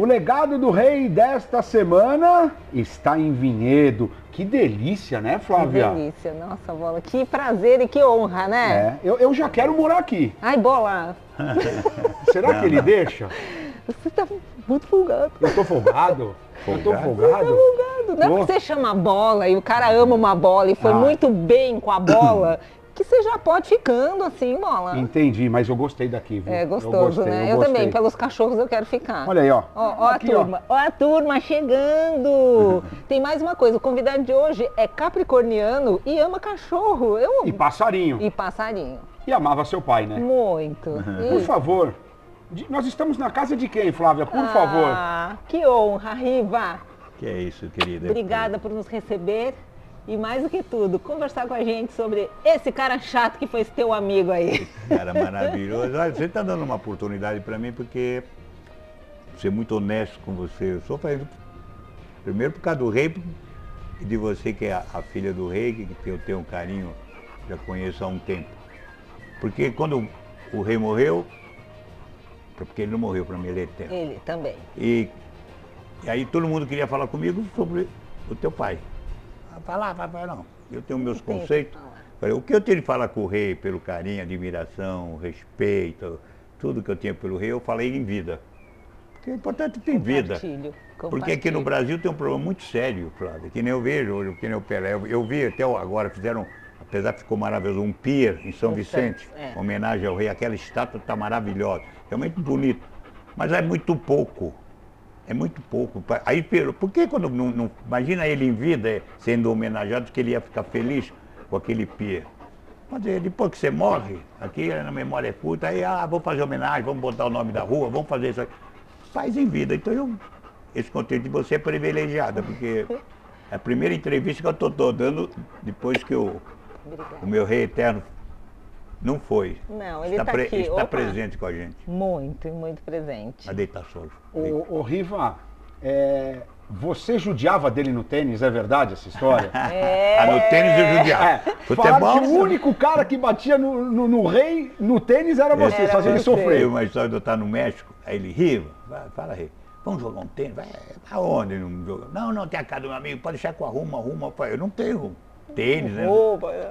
O legado do rei desta semana está em Vinhedo. Que delícia, né, Flávia? Que delícia, nossa, bola. Que prazer e que honra, né? É, eu já quero morar aqui. Ai, bola. Será que ele deixa? Você tá muito folgado. Eu tô folgado? Eu tô folgado? Não é que você chama a bola e o cara ama uma bola e foi muito bem com a bola... que você já pode ficando assim, bola. Entendi, mas eu gostei daqui, viu? É gostoso, eu gostei, né? Eu também, pelos cachorros eu quero ficar. Olha aí, ó. Ó aqui, a turma, ó a turma chegando. Tem mais uma coisa, o convidado de hoje é capricorniano e ama cachorro. E passarinho. E passarinho. E amava seu pai, né? Muito. E... Por favor, nós estamos na casa de quem, Flávia? Por favor. Que honra, Riva. Que é isso, querida. Obrigada por nos receber. E mais do que tudo, conversar com a gente sobre esse cara chato que foi esse teu amigo aí. Esse cara maravilhoso. Olha, você está dando uma oportunidade para mim, porque ser muito honesto com você. Eu sou feliz, primeiro por causa do rei e de você, que é a filha do rei, que eu tenho um carinho, já conheço há um tempo. Porque quando o rei morreu, porque ele não morreu para mim, ele é eterno. Ele também. E aí todo mundo queria falar comigo sobre o teu pai. Vai falar, não. Eu tenho meus conceitos. O que eu tenho de falar com o rei, pelo carinho, admiração, respeito, tudo que eu tinha pelo rei, eu falei em vida. Porque é importante ter vida. Porque aqui no Brasil tem um problema muito sério, Flávio, que nem eu vejo hoje, que nem o Pelé. Eu vi até agora, fizeram, apesar que ficou maravilhoso, um pier em São Vicente, homenagem ao rei. Aquela estátua está maravilhosa, realmente bonito. Mas é muito pouco. É muito pouco. Aí, por que quando não imagina ele em vida sendo homenageado, que ele ia ficar feliz com aquele pier? Mas depois que você morre, aqui na memória é curta, aí vou fazer homenagem, vamos botar o nome da rua, vamos fazer isso aqui. Faz em vida. Então esse conteúdo de você é privilegiada, porque é a primeira entrevista que eu estou dando depois que o meu rei eterno não foi. Não, ele está aqui. Está presente com a gente. Muito, muito presente. A deitar solo. Ô Riva, você judiava dele no tênis, é verdade essa história? No tênis eu judiava. Falaram que o único cara que batia no rei, no tênis, era você, só ele sofrer. Uma história de eu estar no México, aí ele Riva, fala Riva, vamos jogar um tênis? Vai, aonde? Não, tem a casa do meu amigo, pode deixar que eu arrumo. Eu não tenho tênis, né?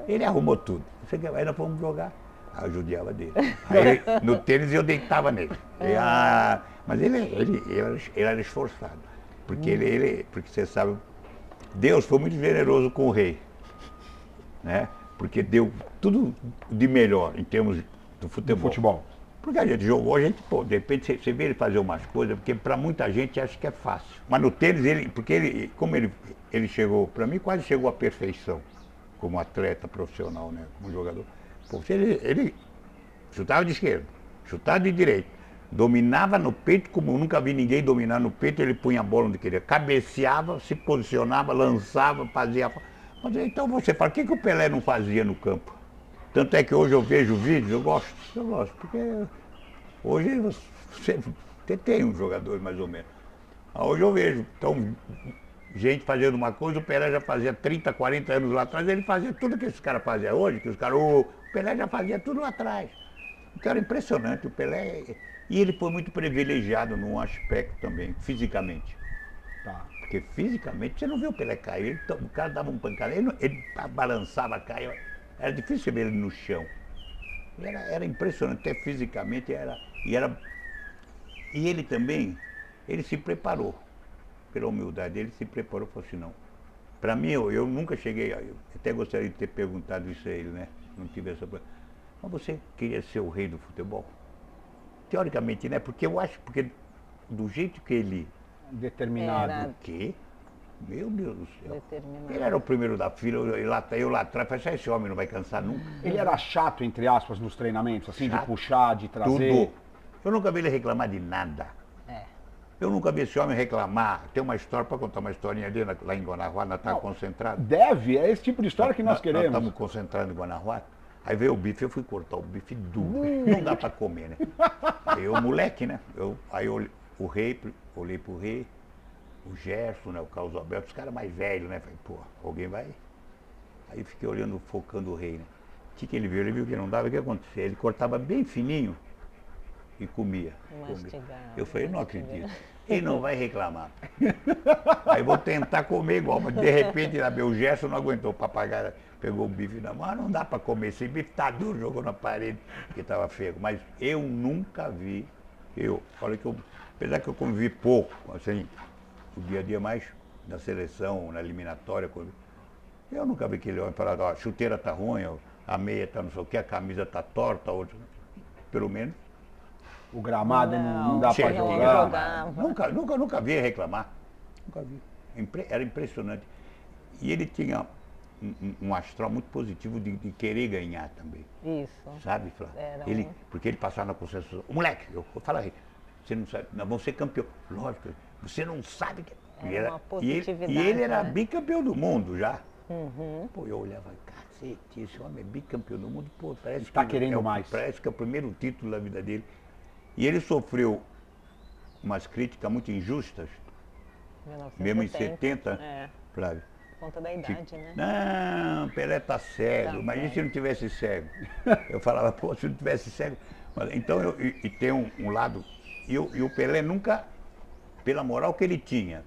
Ele arrumou tudo. Aí nós fomos jogar. Eu judiava dele. Aí, no tênis eu deitava nele. Mas ele era esforçado. Porque porque você sabe, Deus foi muito generoso com o rei. Né? Porque deu tudo de melhor em termos do futebol. Porque a gente jogou, de repente você vê ele fazer umas coisas, porque para muita gente acha que é fácil. Mas no tênis, como ele chegou, para mim quase chegou à perfeição. Como atleta profissional, né? Como jogador. Porque ele chutava de esquerda, chutava de direita, dominava no peito, como eu nunca vi ninguém dominar no peito, ele punha a bola onde queria, cabeceava, se posicionava, lançava, fazia... Mas, então você fala, o que o Pelé não fazia no campo? Tanto é que hoje eu vejo vídeos, eu gosto, porque hoje você tem um jogador mais ou menos. Hoje eu vejo, então... gente fazendo uma coisa, o Pelé já fazia 30, 40 anos lá atrás, ele fazia tudo que esses caras faziam hoje, o Pelé já fazia tudo lá atrás. Então era impressionante, o Pelé, e ele foi muito privilegiado num aspecto também, fisicamente. Porque fisicamente, você não viu o Pelé cair, o cara dava um pancada, ele balançava, caía, era difícil ver ele no chão. Era impressionante, até fisicamente, e ele também, ele se preparou. Pela humildade, ele se preparou e falou assim, não. Para mim, eu nunca cheguei, eu até gostaria de ter perguntado isso a ele, né? Não tive essa... Mas você queria ser o rei do futebol? Teoricamente, né? Porque eu acho, porque do jeito que ele... Determinado. O quê? Meu Deus do céu. Ele era o primeiro da fila, eu lá atrás, pensei, esse homem não vai cansar nunca. Ele era chato, entre aspas, nos treinamentos, assim, chato. De puxar, de trazer? Tudo. Eu nunca vi ele reclamar de nada. Eu nunca vi esse homem reclamar. Tem uma história, para contar uma historinha ali lá em Guanajuato, nós estávamos concentrados. É esse tipo de história que nós queremos. Nós estávamos concentrados em Guanajuato, aí veio o bife, eu fui cortar o bife duro, não dá para comer, né? Aí eu, moleque, né? Aí eu olhei pro rei, o Gerson, né? O Carlos Alberto, os caras mais velhos, né? Falei, pô, alguém vai? Aí fiquei olhando, focando o rei, né? O que ele viu? Ele viu que não dava, o que aconteceu? Ele cortava bem fininho, e comia. Eu falei, não acredito. E não vai reclamar. Aí vou tentar comer igual, mas de repente o Gerson não aguentou, o papagaio pegou o bife na mão, não dá para comer, esse bife tá duro, jogou na parede, que estava feio. Mas eu nunca vi, apesar que eu convivi pouco, assim, o dia a dia mais na seleção, na eliminatória, eu nunca vi aquele homem falar, ó, a chuteira tá ruim, a meia tá não sei o que, a camisa tá torta, pelo menos. O gramado não dá para jogar. Nunca vi reclamar. Nunca vi. Era impressionante. E ele tinha um astral muito positivo de querer ganhar também. Isso. Sabe, Flávia? Porque ele passava na concessão. Moleque, eu falo aí, você não sabe, nós vamos ser campeão. Lógico, você não sabe que. E ele era bicampeão do mundo já. Uhum. Pô, eu olhava, cacete, esse homem é bicampeão do mundo, pô, parece que tá querendo mais. Parece que é o primeiro título da vida dele. E ele sofreu umas críticas muito injustas, 1970, mesmo em 70, Flávio. Por conta da idade, né? Não, Pelé tá cego, imagina se não tivesse cego. Eu falava, pô, se não tivesse cego. Mas, então, tem um lado, e o Pelé nunca, pela moral que ele tinha,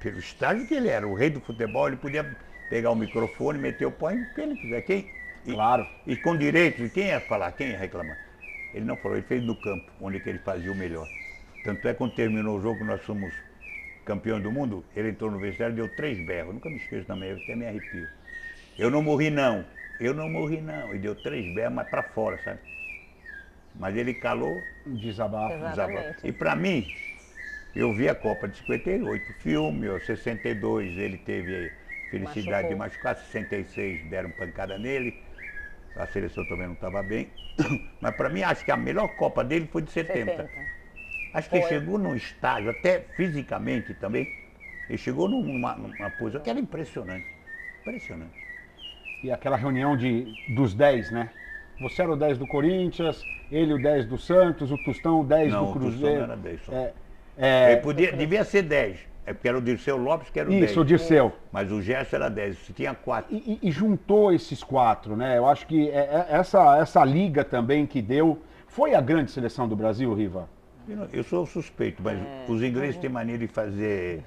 pelo estágio que ele era, o rei do futebol, ele podia pegar o microfone, meter o pau em quem ele quiser. Claro. E com direito, quem ia falar, quem ia reclamar? Ele não falou, ele fez no campo, onde que ele fazia o melhor. Tanto é que quando terminou o jogo, nós somos campeões do mundo, ele entrou no vestiário e deu 3 berros. Nunca me esqueço também, eu até me arrepio. Eu não morri não, eu não morri não. E deu 3 berros, mas para fora, sabe? Mas ele calou, desabafo. E para mim, eu vi a Copa de 58, filme, 62, ele teve a felicidade de machucar, 66 deram pancada nele. A seleção também não estava bem, mas para mim acho que a melhor Copa dele foi de 70. Acho que ele chegou num estágio, até fisicamente também, ele chegou numa posição que era impressionante, impressionante. E aquela reunião dos 10, né? Você era o 10 do Corinthians, ele o 10 do Santos, o Tostão o 10 do Cruzeiro. Não, o Tostão não era 10 só. Devia ser 10. É porque era o Dirceu Lopes que era o 10. Isso, o Dirceu. Mas o Gerson era 10, tinha 4. E juntou esses 4, né? Eu acho que essa liga também que deu... Foi a grande seleção do Brasil, Riva? Eu sou suspeito, mas os ingleses têm mania de fazer...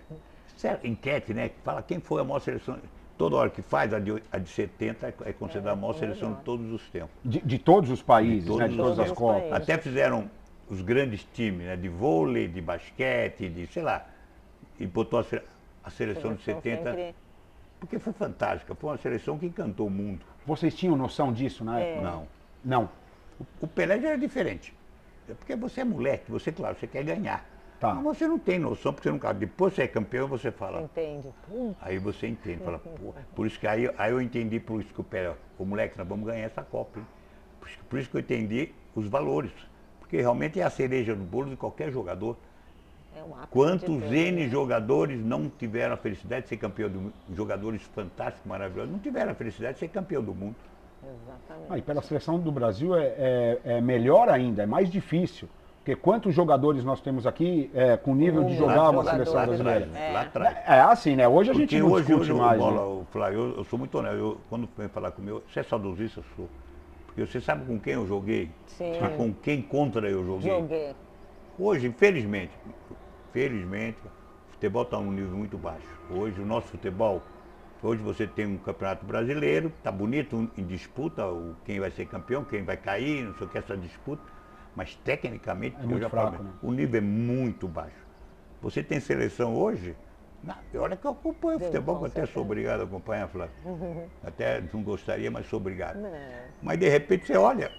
enquete, né? Fala quem foi a maior seleção... Toda hora que faz, a de 70 é considerada a maior seleção de todos os tempos. De todos os países, de todas as Copas. Até fizeram os grandes times, né? De vôlei, de basquete, de sei lá... E botou a seleção de 70, porque foi fantástica, foi uma seleção que encantou o mundo. Vocês tinham noção disso na época? Não. Não. O Pelé já era diferente, porque você é moleque, você, claro, você quer ganhar. Tá. Mas você não tem noção, porque você não cabe. Depois você é campeão, você fala... Entende. Aí você entende, fala, pô, por isso que aí eu entendi, por isso que o Pelé, o moleque, nós vamos ganhar essa Copa, hein? Por isso que eu entendi os valores, porque realmente é a cereja do bolo de qualquer jogador. Quantos N jogadores não tiveram a felicidade de ser campeão do mundo? Jogadores fantásticos, maravilhosos, não tiveram a felicidade de ser campeão do mundo. Exatamente. E pela seleção do Brasil é melhor ainda, é mais difícil. Porque quantos jogadores nós temos aqui com nível de jogar uma seleção brasileira? Lá atrás. É assim, né? Hoje a gente não discute mais. Eu sou muito honesto. Quando vem falar comigo, você é saudosista, eu sou. Porque você sabe com quem eu joguei? Sim. E com quem contra eu joguei? Hoje, infelizmente, o futebol está num nível muito baixo. Hoje, o nosso futebol, hoje você tem um campeonato brasileiro, está bonito em disputa, quem vai ser campeão, quem vai cair, não sei o que, essa disputa, mas tecnicamente, eu já falo, o nível é muito baixo. Você tem seleção hoje, olha que eu acompanho o futebol, que até sou obrigado a acompanhar, Flávio. Até não gostaria, mas sou obrigado. Não. Mas de repente você olha...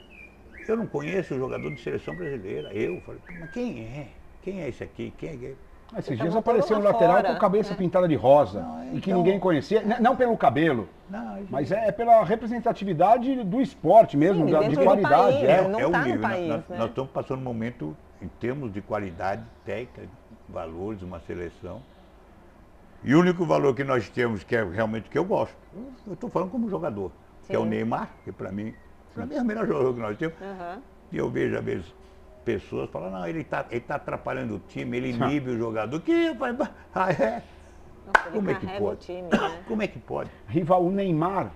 Eu não conheço o jogador de seleção brasileira. Eu falei, mas quem é? Quem é esse aqui? Quem é? Esses dias apareceu um lateral com a cabeça pintada de rosa e que ninguém conhecia. Não pelo cabelo, mas é pela representatividade do esporte mesmo, de qualidade. É o nível. Nós estamos passando um momento, em termos de qualidade técnica, valores, uma seleção. E o único valor que nós temos, que é realmente que eu gosto, eu estou falando como jogador, que é o Neymar, que para mim... É o melhor jogo que nós temos. E eu vejo, às vezes, pessoas falando, não, ele tá atrapalhando o time, ele inibe o jogador. Como é que pode? O time, né? Como é que pode? Rival, o Neymar,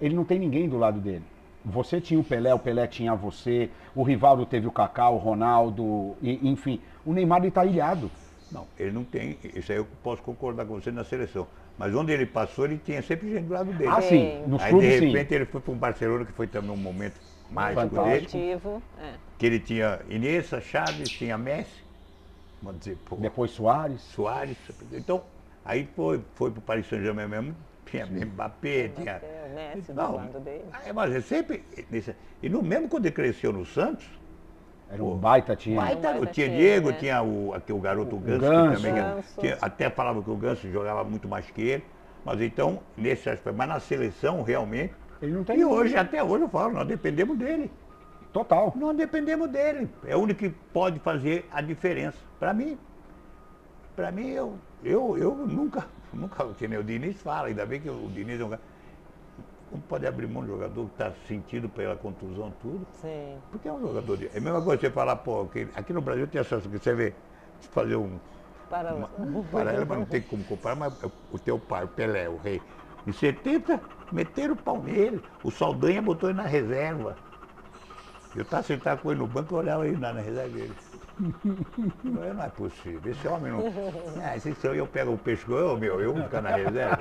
ele não tem ninguém do lado dele. você tinha o Pelé tinha você, o Rivaldo teve o Kaká, o Ronaldo, e, enfim. O Neymar está ilhado. Não, ele não tem, isso aí eu posso concordar com você na seleção. Mas onde ele passou, ele tinha sempre gente do lado dele. Ah, sim, nos clubes, sim. Aí, de repente, ele foi para um Barcelona, que foi também um momento mágico dele. Que ele tinha Iniesta, Chaves, tinha Messi, vamos dizer, pô, depois Suárez. Suárez. Então, aí foi para o Paris Saint-Germain mesmo, tinha Mbappé, tinha... Messi do lado dele. Mas sempre... E no mesmo quando ele cresceu no Santos... Era um baita time. Tinha Diego, tinha o garoto Ganso. Que também, até falava que o Ganso jogava muito mais que ele. Mas então, nesse aspecto, mas na seleção, realmente... Ele não tem. E hoje, até hoje, eu falo, nós dependemos dele. Total. Nós dependemos dele. É o único que pode fazer a diferença. Para mim, eu nunca, que nem o Diniz fala, ainda bem que o Diniz é um cara... Não pode abrir mão de um jogador que está sentido pela contusão, tudo. Sim. Porque é um jogador de... É a mesma coisa você falar, pô, aqui no Brasil tem essa... Você vê, fazer um... Paralelo, mas não tem como comparar, mas o teu pai, o Pelé, o rei. Em 70, meteram o pau nele. O Saldanha botou ele na reserva. Eu estava sentado com ele no banco e olhava ele na reserva dele. Não é possível, esse homem não... Se eu pego o pescoço, eu vou ficar na reserva.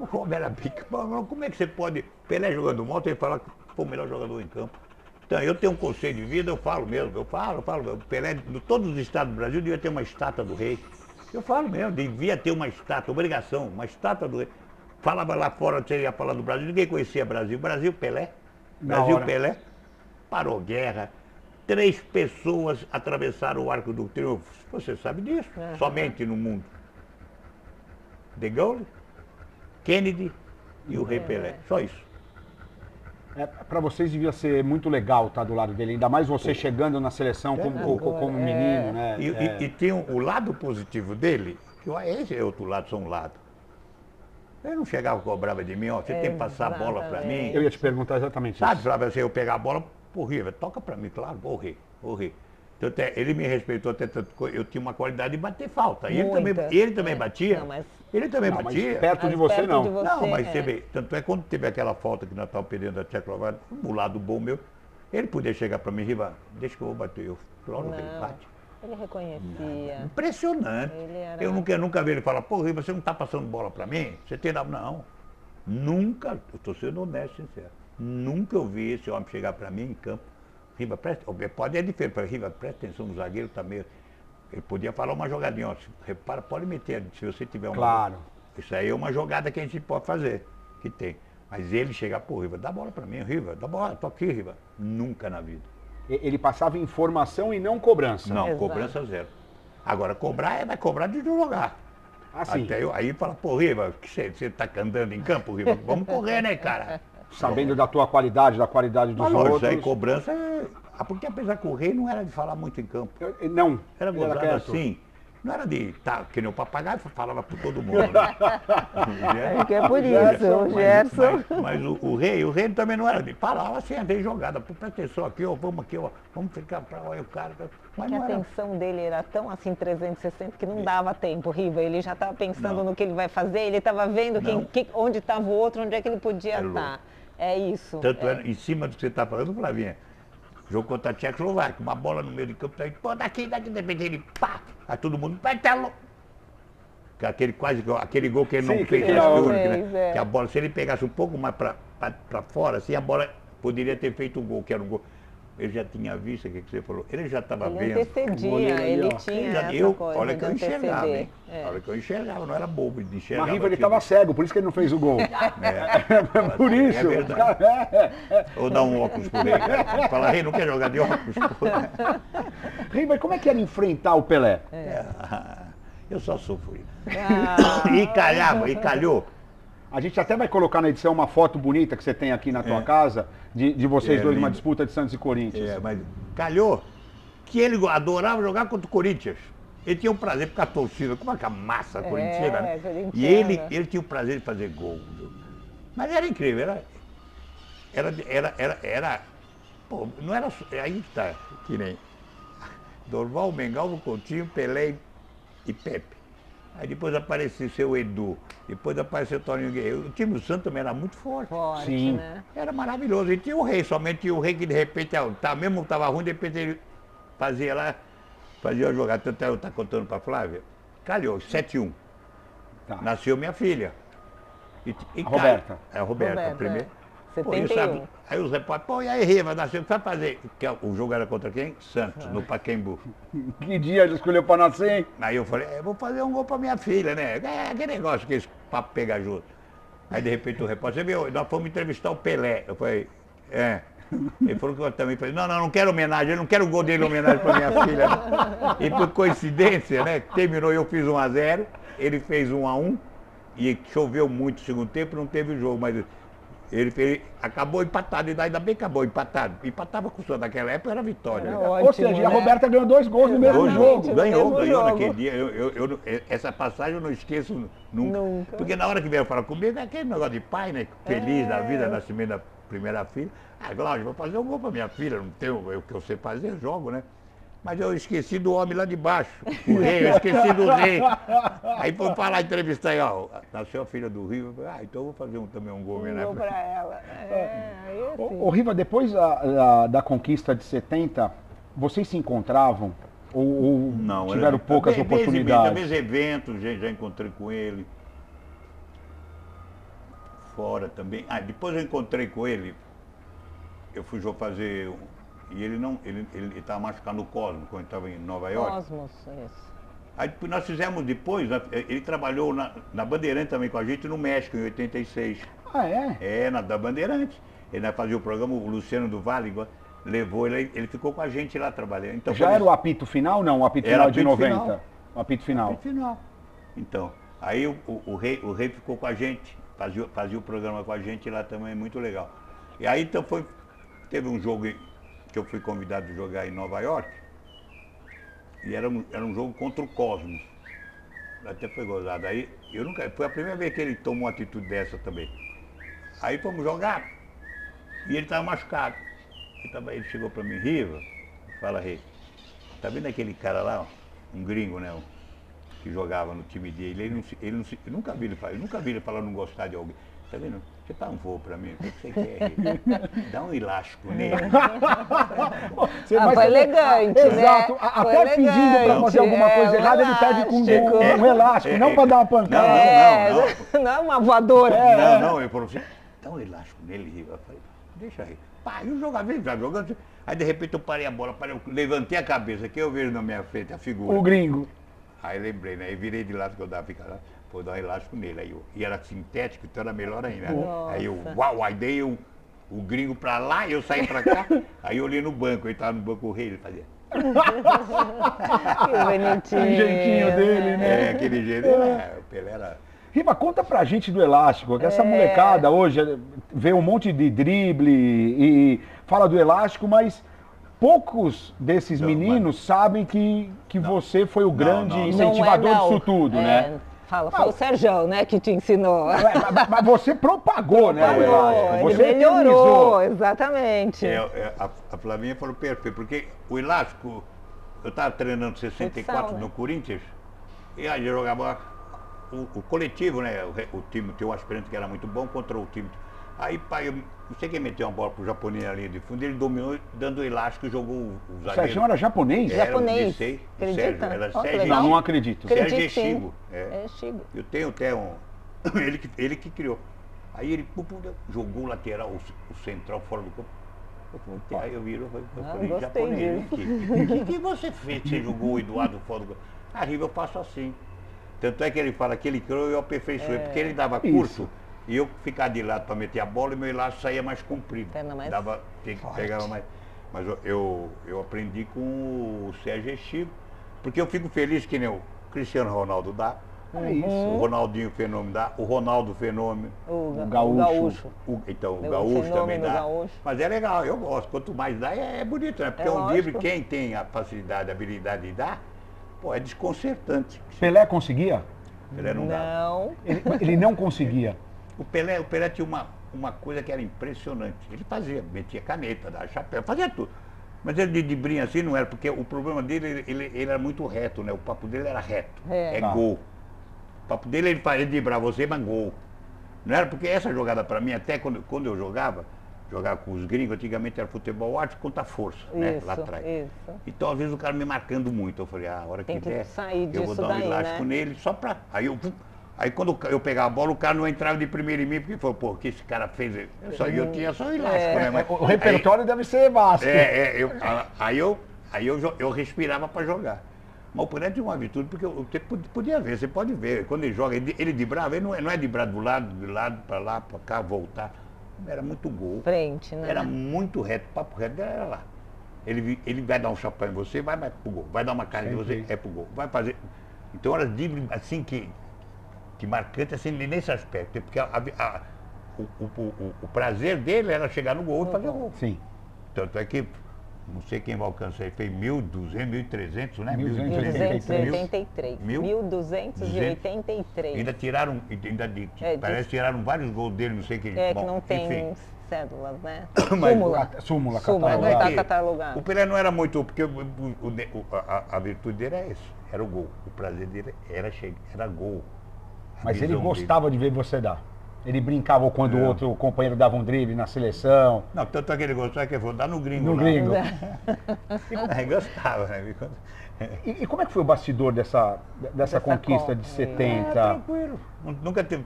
O homem era pica. Como é que você pode... Pelé jogando mal, ele fala que foi o melhor jogador em campo. Então, eu tenho um conceito de vida, eu falo mesmo. Eu falo. Pelé, de todos os estados do Brasil, devia ter uma estátua do rei. Eu falo mesmo, devia ter uma estátua, obrigação, uma estátua do rei. Falava lá fora, você ia falar do Brasil, ninguém conhecia Brasil. Brasil, Pelé. Brasil, Pelé. Parou guerra. 3 pessoas atravessaram o Arco do Triunfo. Você sabe disso? É. Somente no mundo. De Gaulle, Kennedy e o Rei Pelé. Só isso. Para vocês devia ser muito legal estar do lado dele, ainda mais você chegando na seleção como menino. Né? E tem o lado positivo dele, que esse é outro lado, só um lado. Ele não chegava e cobrava de mim, ó, você tem que passar a bola para mim. Eu ia te perguntar exatamente isso. Sabe, Flávia, se eu pegar a bola... Horrível, toca pra mim, claro, vou rir. Então, ele me respeitou até tanto, eu tinha uma qualidade de bater falta. Ele também batia. Não, mas, ele também batia. Mas perto de você, não. Não, mas você vê, tanto é quando teve aquela falta que nós estávamos perdendo da Tchecoslováquia, o lado bom meu, ele podia chegar pra mim e rival, deixa que eu vou bater. Eu, claro, ele bate. Ele reconhecia. Impressionante. Ele era... Eu nunca vi ele falar, Riva, você não tá passando bola pra mim? Você tem nada. Não. Nunca, eu tô sendo honesto, sincero. Nunca eu vi esse homem chegar para mim em campo. Riva, pode é diferente. Riva, presta atenção, o zagueiro está meio... Ele podia falar uma jogadinha, ó, repara, pode meter, se você tiver um... Claro. Isso aí é uma jogada que a gente pode fazer, que tem. Mas ele chegar, Riva, dá bola para mim, Riva, dá bola, tô aqui, Riva. Nunca na vida. Ele passava informação e não cobrança. Não, exato. Cobrança zero. Agora, cobrar, vai cobrar de jogar. Assim. Até eu, aí fala, Riva, você tá andando em campo, Riva? Vamos correr, né, cara? Sabendo da tua qualidade, da qualidade dos outros. Isso aí, cobrança é... Porque apesar que o rei não era de falar muito em campo. Não. Era gozado assim. Não era de... Tá, que nem o papagaio falava por todo mundo. Né? Porque é por isso, o Gerson. Mas o rei também não era de... Falava assim, andei jogada. Presta atenção aqui, ó, vamos aqui, ó. Vamos ficar pra lá, o cara... Mas a atenção dele era tão assim, 360, que não dava tempo, Riva. Ele já estava pensando no que ele vai fazer, ele estava vendo onde estava o outro, onde é que ele podia estar. É isso. Tanto é em cima do que você está falando, Flavinha. Jogo contra a Tchecoslováquia, uma bola no meio de campo, aí, pô, daqui, de repente ele, pá! Aí todo mundo, vai, tá louco! Aquele gol que ele não fez, que a bola, se ele pegasse um pouco mais para fora, assim, a bola poderia ter feito um gol, que era um gol. Ele já tinha visto o que você falou, ele já estava vendo. Ele antecedia, ele tinha essa coisa. Olha que eu enxergava, hein? Olha que eu enxergava, não era bobo de enxergar. Mas Riva, ele estava cego, por isso que ele não fez o gol. Por isso. É verdade. Ou dá um óculos por ele. Fala, rei, não quer jogar de óculos? Riva, como é que era enfrentar o Pelé? Eu só sofri. E calhava, e calhou. A gente até vai colocar na edição uma foto bonita que você tem aqui na tua casa, de vocês dois numa disputa de Santos e Corinthians. Mas calhou que ele adorava jogar contra o Corinthians. Ele tinha o prazer, porque a torcida, como é que a massa corintiana, né? E ele tinha o prazer de fazer gol. Mas era incrível, era pô, não era... Aí tá, que nem Dorval, Mengalvo, Coutinho, Pelé e Pepe. Aí depois apareceu o seu Edu, depois apareceu o Toninho Guerreiro. O time do Santos também era muito forte. Sim, né? Era maravilhoso. E tinha o rei, somente o rei que de repente, mesmo que estava ruim, de repente ele fazia lá, fazia jogar. Tanto eu estava contando para a Flávia, calhou, 7-1. Tá. Nasceu minha filha. E a Roberta. É a Roberta, primeiro. É. Pô, sabe, aí os repórteres, pô, e aí Riva, nasceu, o que vai fazer? O jogo era contra quem? Santos, no Pacaembu. Que dia ele escolheu para nascer, hein? Aí eu falei, vou fazer um gol para minha filha, né? É aquele negócio, aquele papo pegajoso. Aí de repente o repórter, meu, nós fomos entrevistar o Pelé. Eu falei, é. Ele falou que eu também falei, não quero homenagem, eu não quero o gol dele homenagem para minha filha. E por coincidência, né? Terminou, eu fiz 1-0, ele fez 1-1, e choveu muito no segundo tempo, não teve o jogo, mas. Ele fez, acabou empatado, e ainda bem que acabou empatado. Empatava com o Santos naquela época, era vitória. Era ótimo, ou seja, né? A Roberta ganhou 2 gols no mesmo jogo. Ganhou naquele dia. Essa passagem eu não esqueço nunca. Porque na hora que vieram falar comigo, é aquele negócio de pai, né? Feliz da vida, nascimento da primeira filha. Ah, Cláudio, vou fazer um gol pra minha filha, não tem o que eu sei fazer, jogo, né? Mas eu esqueci do homem lá de baixo, o rei, eu esqueci do rei. Aí foi para lá entrevistar, aí, ó, nasceu a filha do Riva, ah, então eu vou fazer também um gol, né? Gol para ela. Ô Riva, depois da conquista de 70, vocês se encontravam ou não, tiveram poucas oportunidades? Talvez eventos, já encontrei com ele. Fora também. Ah, depois eu encontrei com ele, eu fui fazer... E ele estava machucado no Cosmos, quando estava em Nova York. Cosmos, isso. Aí nós fizemos depois, ele trabalhou na Bandeirante também com a gente no México, em 86. Ah, é? É, da Bandeirante. Ele fazia o programa, o Luciano do Vale levou ele, ele ficou com a gente lá trabalhando. Então, já era o apito final, não? O apito final de 90? O apito final. O apito final. Então, aí o rei ficou com a gente, fazia o programa com a gente lá também, muito legal. E aí então teve um jogo... que eu fui convidado a jogar em Nova York, e era um jogo contra o Cosmos. Até foi gozado. Aí foi a primeira vez que ele tomou uma atitude dessa também. Aí fomos jogar, e ele estava machucado. Ele chegou para mim, Riva, fala, Rei, tá vendo aquele cara lá, ó, um gringo, né, que jogava no time dele, eu nunca vi ele falar, não gostar de alguém. Tá vendo? Você tá um voo pra mim, o que você quer? Dá um elástico nele. Foi elegante, né? Exato. Até pedindo pra fazer alguma coisa errada, ele pede com um elástico, não pra dar uma pancada. Não. Não é uma voadora. Não, ele falou assim, dá um elástico nele. Eu falei, deixa aí. Pá, eu jogando. Aí de repente eu parei a bola, eu levantei a cabeça, que eu vejo na minha frente a figura. O gringo. Aí lembrei, né? Aí virei de lado que eu dava, ficar lá. Vou dar um elástico nele. E era sintético, então era melhor ainda. Nossa. Aí eu, aí dei o gringo pra lá, eu saí pra cá. Aí eu olhei no banco, ele tava no banco, o rei, ele fazia. Que bonitinho. O jeitinho dele, né? É, aquele jeito. O Pelé era... Riva, conta pra gente do elástico, que essa molecada hoje vê um monte de drible e fala do elástico, mas... Poucos desses meninos sabem que você foi o grande incentivador disso tudo, né? Foi o Sérgio, né, que te ensinou. Mas você propagou, né? O elástico. Você melhorou, exatamente. A Flavinha falou perfeito, porque o elástico, eu estava treinando 64 no Corinthians, e aí eu jogava o coletivo, né? O time, o aspirante que era muito bom contra o time. Aí, pai, eu não sei quem meteu uma bola pro japonês na linha de fundo, ele dominou, dando elástico, jogou o zagueiro. O Sérgio era japonês? Japonês. Era Sérgio. Não acredito. Sérgio Echigo. É Echigo. Eu tenho até um... Ele que criou. Aí ele jogou o lateral, o central fora do campo. Aí eu viro, falei, japonês. O que você fez que você jogou o Eduardo fora do campo? Arriba, eu faço assim. Tanto é que ele fala que ele criou e eu aperfeiçoei, porque ele dava curso. E eu ficava de lado para meter a bola e meu elástico saía mais comprido. Pegava mais. Mas eu aprendi com o Sérgio Echigo, porque eu fico feliz que nem o Cristiano Ronaldo dá. O Ronaldinho Fenômeno dá, o Ronaldo Fenômeno, o Gaúcho. O Gaúcho também dá. Mas é legal, eu gosto. Quanto mais dá, é bonito, né? Porque é um livro, quem tem a facilidade, a habilidade de dar, pô, é desconcertante. Pelé conseguia? Pelé não dava. Ele não conseguia. O Pelé tinha uma coisa que era impressionante. Ele fazia, metia caneta, dava chapéu, fazia tudo. Mas ele de brinha assim não era, porque o problema dele, ele era muito reto, né? O papo dele era reto. É gol. O papo dele, ele parou de driblar você, mas gol. Não era porque essa jogada para mim, até quando eu jogava com os gringos, antigamente era futebol arte contra força, né? Lá atrás. Isso. Então, às vezes, o cara me marcando muito. Eu falei, ah, a hora que der, eu vou dar um elástico nele, só pra... Aí quando eu pegava a bola, o cara não entrava de primeiro em mim, porque falou, pô, o que esse cara fez? Eu tinha só elástico, né? Mas, o repertório aí, deve ser vasto. Aí eu respirava para jogar. Mas o Pelé tinha uma virtude, porque você podia ver, você pode ver. Quando ele joga, ele driblava, ele não é driblar do lado, para lá, para cá, voltar. Era muito gol. Frente, né? Era muito reto, papo reto era lá. Ele vai dar um chapéu em você, vai pro gol. Vai dar uma carga em você, é pro gol. Vai fazer. Então era drible assim que marcante assim nesse aspecto. Porque o prazer dele era chegar no gol e fazer o gol. Sim. Tanto é que. Não sei quem vai alcançar, fez 1.200, 1.300, né? 1.283. 1.283. Ainda tiraram, parece que tiraram vários gols dele, não sei quem. Bom, que não tem cédulas, né? Súmula catalogada. O Pelé não era muito, porque a virtude dele era essa, era o gol. O prazer dele era gol. Mas ele gostava de ver você dar. Ele brincava quando o outro companheiro dava um drible na seleção. Não, tanto é que ele gostava que eu vou dar no gringo. No gringo. Ele gostava, né? E como é que foi o bastidor dessa conquista de 70? Tranquilo. Nunca teve.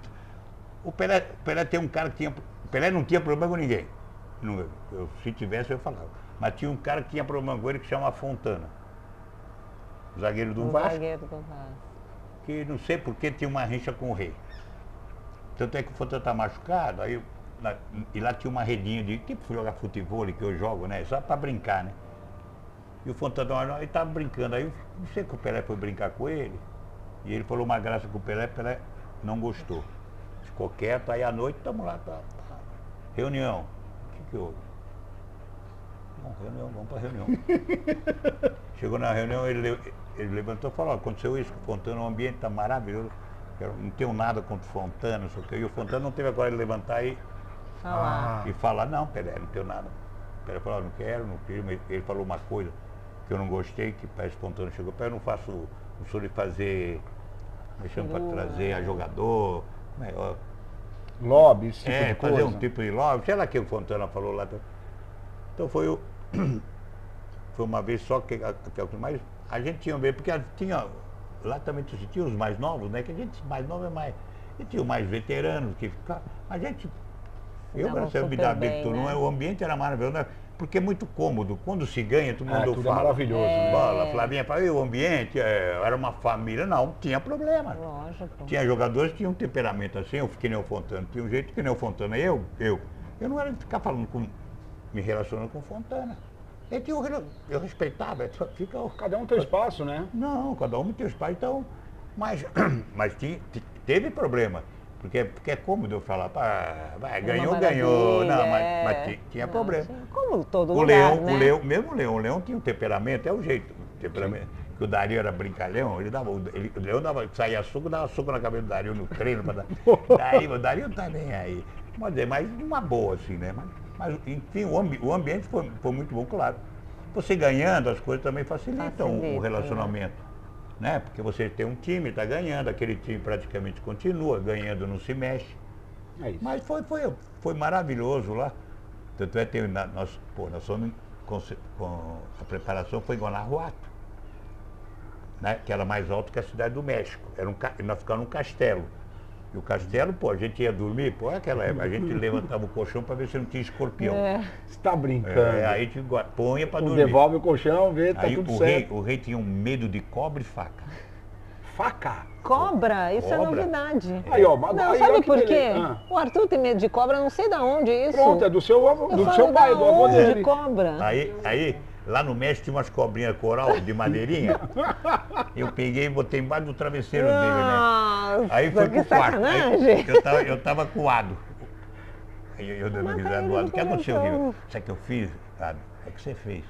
O Pelé tem um cara que tinha. O Pelé não tinha problema com ninguém. Se tivesse, eu falava. Mas tinha um cara que tinha problema com ele que chama Fontana. Zagueiro do Vasco. Zagueiro do Vasco. Que não sei porque tinha uma rincha com o rei. Tanto é que o Fontana tá machucado, aí lá tinha uma redinha de tipo jogar futebol que eu jogo, né? Só para brincar, né? E o Fontana, ele tava brincando, aí não sei que o Pelé foi brincar com ele, e ele falou uma graça com o Pelé não gostou. Ficou quieto, aí à noite estamos lá, tá. Reunião. O que houve? Bom, reunião, vamos para reunião. Chegou na reunião, ele levantou e falou, aconteceu isso, o Fontana, o ambiente tá maravilhoso. Eu não tenho nada contra o Fontana, só que o Fontana não teve agora ele levantar e falar, não, Pelé, não tenho nada. O Pelé falou, não quero, não quero. Ele falou uma coisa que eu não gostei, que parece que o Fontana chegou, eu não faço, não sou de fazer, deixando para trazer a jogador, lobby, esse tipo de coisa. Fazer um tipo de lobby, sei lá que o Fontana falou lá. Então foi uma vez só que mas a gente tinha ver, porque tinha. Lá também tinha os mais novos, né? Que a gente mais novo é mais. E tinha os mais veteranos que ficavam. A gente. Eu, para você me dar bem, né? O ambiente era maravilhoso, né? Porque é muito cômodo. Quando se ganha, todo mundo tudo fala. É maravilhoso. Bola, Flavinha fala, o ambiente era uma família. Não, tinha problema. Lógico. Tinha jogadores que tinham um temperamento assim, eu que nem o Fontana. Tinha um jeito que nem o Fontana. Eu não era de ficar falando me relacionando com o Fontana. Eu respeitava, cada um tem o espaço, né? Não, cada um tem o espaço, então. Mas teve problema. Porque é cômodo eu falar, ganhou. Não, mas tinha problema. Como todo mundo. O Leão tinha um temperamento, é o jeito. Temperamento. Que o Dario era brincalhão, o Leão saía suco, dava suco na cabeça do Dario no treino. O Dario tá nem aí. Mas uma boa, assim, né? Mas, enfim, o ambiente foi muito bom, claro. Você ganhando, as coisas também facilitam o relacionamento. Né? Porque você tem um time, está ganhando, aquele time praticamente continua, ganhando não se mexe. É isso. Mas foi maravilhoso lá. Tanto é que nós somos a preparação foi em Guanajuato, né? Que era mais alto que a cidade do México. Nós ficávamos num castelo. E o castelo, a gente ia dormir, aquela época, a gente levantava o colchão para ver se não tinha escorpião. Você está brincando. Aí a gente põe para dormir. Devolve o colchão, vê, tá aí, tudo certo. O rei tinha um medo de cobra e faca. Faca? Cobra? Isso cobra. É novidade. Aí, não, aí, sabe por quê? O Arthur tem medo de cobra, não sei de onde é isso. Pronto, é do seu pai, do avô dele. De cobra. Aí, lá no México tinha umas cobrinhas coral de madeirinha. Eu peguei e botei embaixo do travesseiro dele, né? Aí foi pro quarto. Aí, eu tava coado. Aí eu dando risada do lado. O que aconteceu, Rio? Sabe o que eu fiz? O que você fez?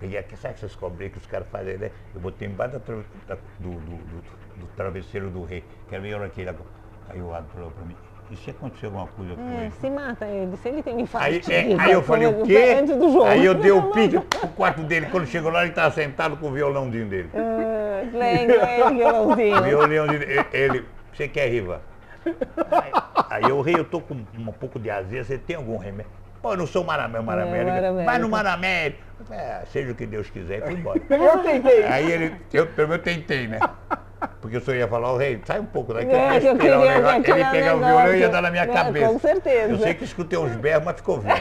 Peguei aqui, sabe essas cobrinhas que os caras fazem, né? Eu botei embaixo do travesseiro do rei. Quero ver a hora que ele. Aí o Ado falou pra mim. E se aconteceu alguma coisa com ele? Se mata ele, se ele tem um infarto. Aí eu falei, o quê? Aí eu dei o pique pro quarto dele. Quando chegou lá, ele estava sentado com o violãozinho dele. Legal, violãozinho. Ele você quer, Riva? Aí eu rei, eu tô com um pouco de azia, você tem algum remédio? Pô, eu não sou Maramérica. Vai no Maramérica. Seja o que Deus quiser, e foi embora. Eu tentei. Aí ele, pelo menos tentei, né? Porque o senhor ia falar, o rei, sai um pouco daqui. É, que eu queria, ele pegar o violão e ia dar na minha cabeça. Com certeza. Eu sei que escutei uns berros, mas ficou vivo.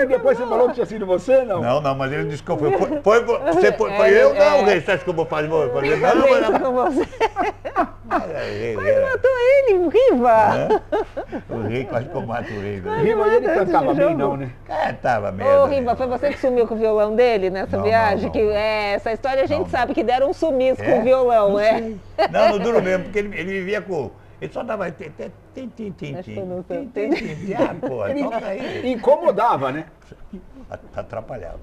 E depois você falou que tinha sido você, não? Não, não, mas ele disse que eu fui. Foi eu? Não, o rei, você acha que eu vou fazer? Não, não, não. Mas matou ele, o Riva. O rei quase que eu mato o rei. O Riva, ele cantava bem, não, né? Cantava mesmo. Ô, Riva, foi você que sumiu com o violão dele nessa viagem? Essa história a gente sabe que deram um sumiço com o violão, não é? Não, não duro mesmo, porque ele vivia com... Ele só dava... Incomodava, né? Atrapalhava.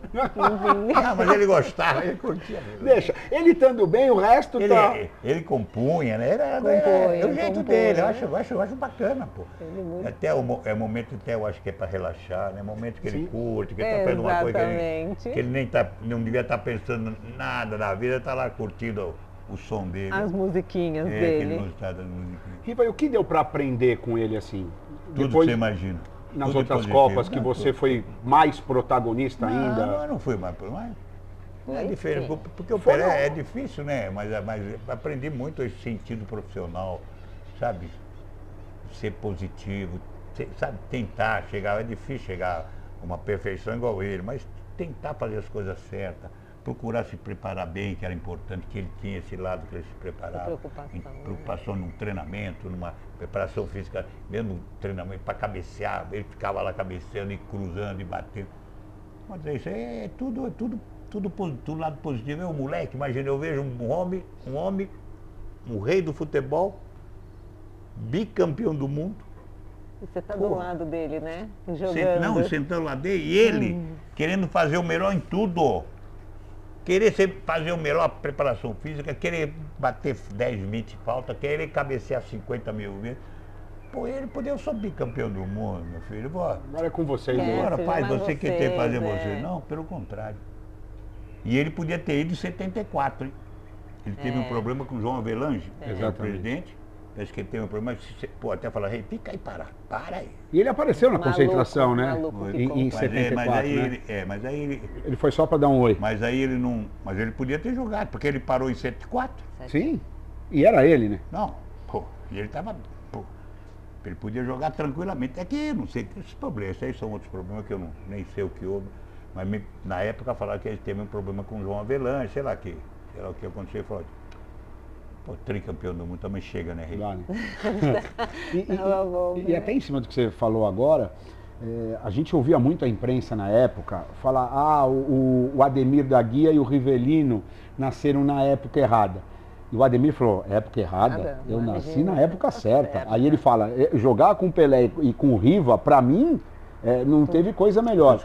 Ah, mas ele gostava, ele curtia. Deixa, ele estando bem, o resto tá... Ele compunha, né? É o jeito dele, eu acho bacana, pô. Até o momento, até eu acho que é para relaxar, né? Momento que ele curte, que ele tá fazendo uma coisa que ele nem tá, não devia estar pensando nada na vida, tá lá curtindo o som dele. As musiquinhas dele. Ele gostava das musiquinhas. Riva, e o que deu para aprender com ele assim? Tudo que você imagina. Nas outras Copas, que você foi mais protagonista ainda? Não, eu não fui mais protagonista. É diferente, porque o Pelé é difícil, né? Mas aprendi muito esse sentido profissional, sabe? Ser positivo, sabe? Tentar chegar, é difícil chegar a uma perfeição igual ele, mas tentar fazer as coisas certas, procurar se preparar bem, que era importante, que ele tinha esse lado que ele se preparava. Preocupação num treinamento, numa preparação física, mesmo treinamento para cabecear, ele ficava lá cabeceando e cruzando e batendo. Mas é isso, tudo lado positivo. É um moleque, imagina, eu vejo um homem, um rei do futebol, bicampeão do mundo. E você está do lado dele, né? Jogando. Não, sentando lá dele, e ele querendo fazer o melhor em tudo. Querer sempre fazer o melhor preparação física, querer bater 10, 20 faltas, querer cabecear 50 mil vezes. Pô, ele podia ser bicampeão do mundo, meu filho. Bora. Agora é com vocês. Agora, pai, você que tem que fazer você. Não, pelo contrário. E ele podia ter ido em 74, hein? Ele teve um problema com o João Avelange, que era o presidente. Acho que ele teve um problema, pô, até falar, rei, fica aí, para aí. E ele apareceu na concentração, né? Em 74, mas aí, né? Ele foi só para dar um oi. Mas aí ele não... Mas ele podia ter jogado, porque ele parou em 74. Sim, e era ele, né? Não, pô, e ele tava... Pô, ele podia jogar tranquilamente. É que eu não sei, esses problemas, esses aí são outros problemas que eu não, nem sei o que houve. Mas na época falaram que ele teve um problema com o João Avelange, sei lá o que aconteceu, e falou... Pô, tricampeão do mundo também chega, né, Rei? Vale. E até em cima do que você falou agora, a gente ouvia muito a imprensa na época falar, o Ademir da Guia e o Rivelino nasceram na época errada. E o Ademir falou, época errada? Eu nasci na época certa. Aí ele fala, jogar com o Pelé e com o Riva, pra mim, não teve coisa melhor.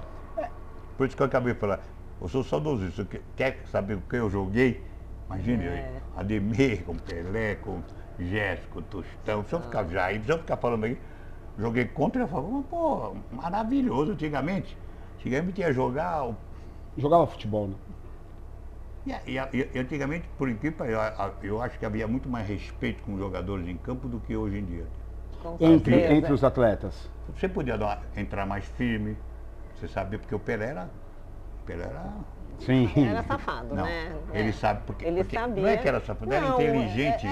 Por isso que eu acabei de falar, eu sou saudosista, quer saber o que eu joguei? Imagina, Ademir, com Pelé, com Gerson, com Tostão, se eu ficar falando aí, joguei contra e eu falo, pô, maravilhoso antigamente. Antigamente ia jogar... Jogava futebol, né? E antigamente, por incrível, eu acho que havia muito mais respeito com os jogadores em campo do que hoje em dia. Entre os atletas. Você podia entrar mais firme, você sabia, porque o Pelé era... Sim. Era safado, não, né? Ele sabe porque sabia. Não é que era safado, era inteligente.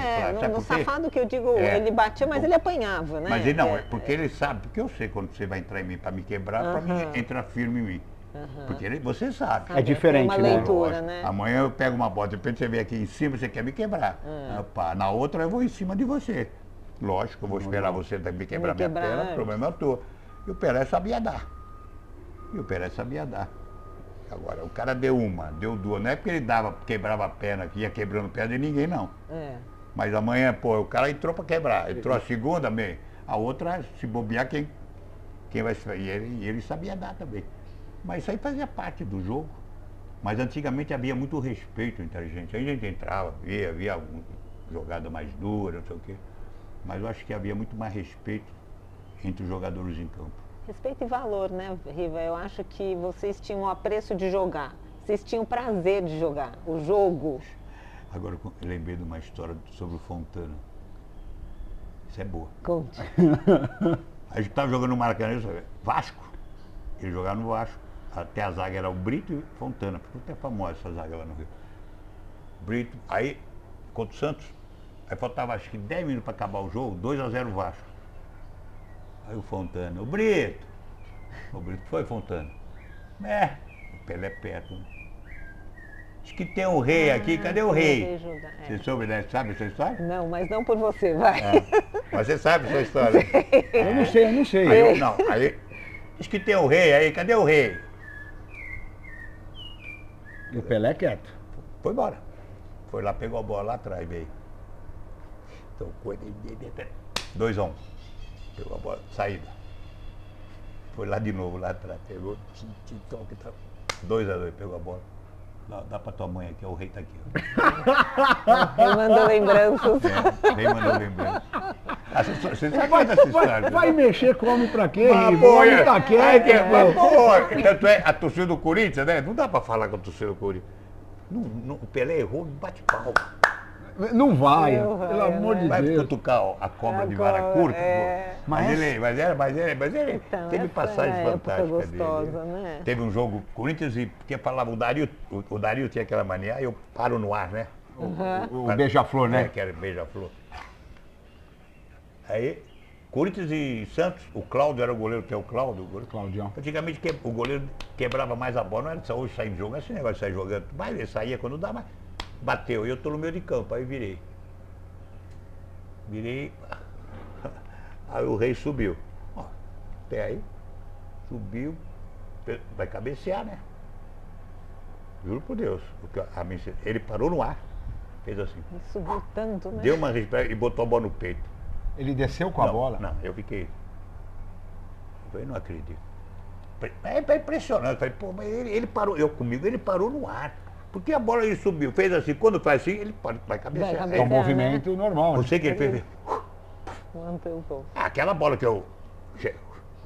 No safado que eu digo, ele batia, mas ele apanhava, né? Mas ele não, porque ele sabe, porque eu sei quando você vai entrar em mim para me quebrar, para mim entrar firme em mim. Porque você sabe. É diferente, uma leitura, né? Amanhã eu pego uma bola, de repente você vem aqui em cima, você quer me quebrar. Opa, na outra eu vou em cima de você. Lógico, eu vou esperar você me quebrar minha perna, o problema é teu. E o Pelé sabia dar. Agora, o cara deu uma, deu duas, não é porque ele quebrava a perna, que ia quebrando perna de ninguém, não. Mas amanhã, pô, o cara entrou para quebrar, entrou a segunda, bem, a outra, se bobear, quem vai... E ele sabia dar também. Mas isso aí fazia parte do jogo. Mas antigamente havia muito respeito entre a gente. A gente entrava, via alguma jogada mais dura, não sei o quê. Mas eu acho que havia muito mais respeito entre os jogadores em campo. Respeito e valor, né, Riva? Eu acho que vocês tinham o apreço de jogar. Vocês tinham o prazer de jogar, o jogo. Agora eu lembrei de uma história sobre o Fontana. Isso é boa. Conte. A gente estava jogando no Maracanã, eu sabia, Vasco. Ele jogava no Vasco. Até a zaga era o Brito e o Fontana. Ficou até famosa essa zaga lá no Rio. Brito, aí, contra o Santos, aí faltava acho que 10 minutos para acabar o jogo, 2-0 Vasco. Aí o Fontana, o Brito! O Brito foi, Fontana. É, o Pelé perto, né? Diz que tem um rei aqui, cadê o rei? Você soube, né? Sabe essa história? Não, mas não por você, vai. É. Mas você sabe essa história. Eu não sei, eu não sei. Aí eu, não, aí, diz que tem um rei aí, cadê o rei? E o Pelé quieto. Foi embora. Foi lá, pegou a bola lá atrás, veio. Então, 2-1. Pegou a bola, saída. Foi lá de novo, lá atrás, pegou. 2-2, pegou a bola. Dá pra tua mãe aqui, ó, o rei tá aqui. Quem mandou lembranças. Quem mandou lembranças. Você sabe dessa história? Vai mexer com o homem pra quê? Homem tá quieto. Tanto é, a torcida do Corinthians, né? Não dá pra falar com a torcida do Corinthians. O Pelé errou, bate pau. Não vai, pelo amor de Deus. Vai cutucar a cobra de vara curta. Mas ele teve passagens fantásticas dele. Teve um jogo, Corinthians, e porque falava o Dario tinha aquela mania, aí eu paro no ar, né? O beija-flor, né? Que era beija-flor. Aí, Corinthians e Santos, o Cláudio era o goleiro, que é o Cláudio, o goleiro. Claudião. Antigamente o goleiro quebrava mais a bola, não era só hoje sair de jogo, esse negócio de sair jogando. Mas ele saía quando dava, bateu, e eu tô no meio de campo, aí virei. Aí o rei subiu. Ó, até aí, subiu, vai cabecear, né? Juro por Deus. Porque ele parou no ar, fez assim. Ele subiu tanto, né? Deu uma respirada e botou a bola no peito. Ele desceu com a bola? Não, eu fiquei. Eu falei, não acredito. É impressionante. Eu falei, pô, mas ele parou, ele parou no ar. Porque a bola ele subiu, fez assim, quando faz assim, ele vai cabecear. É um movimento normal. Você que ele fez. Aquela bola que eu.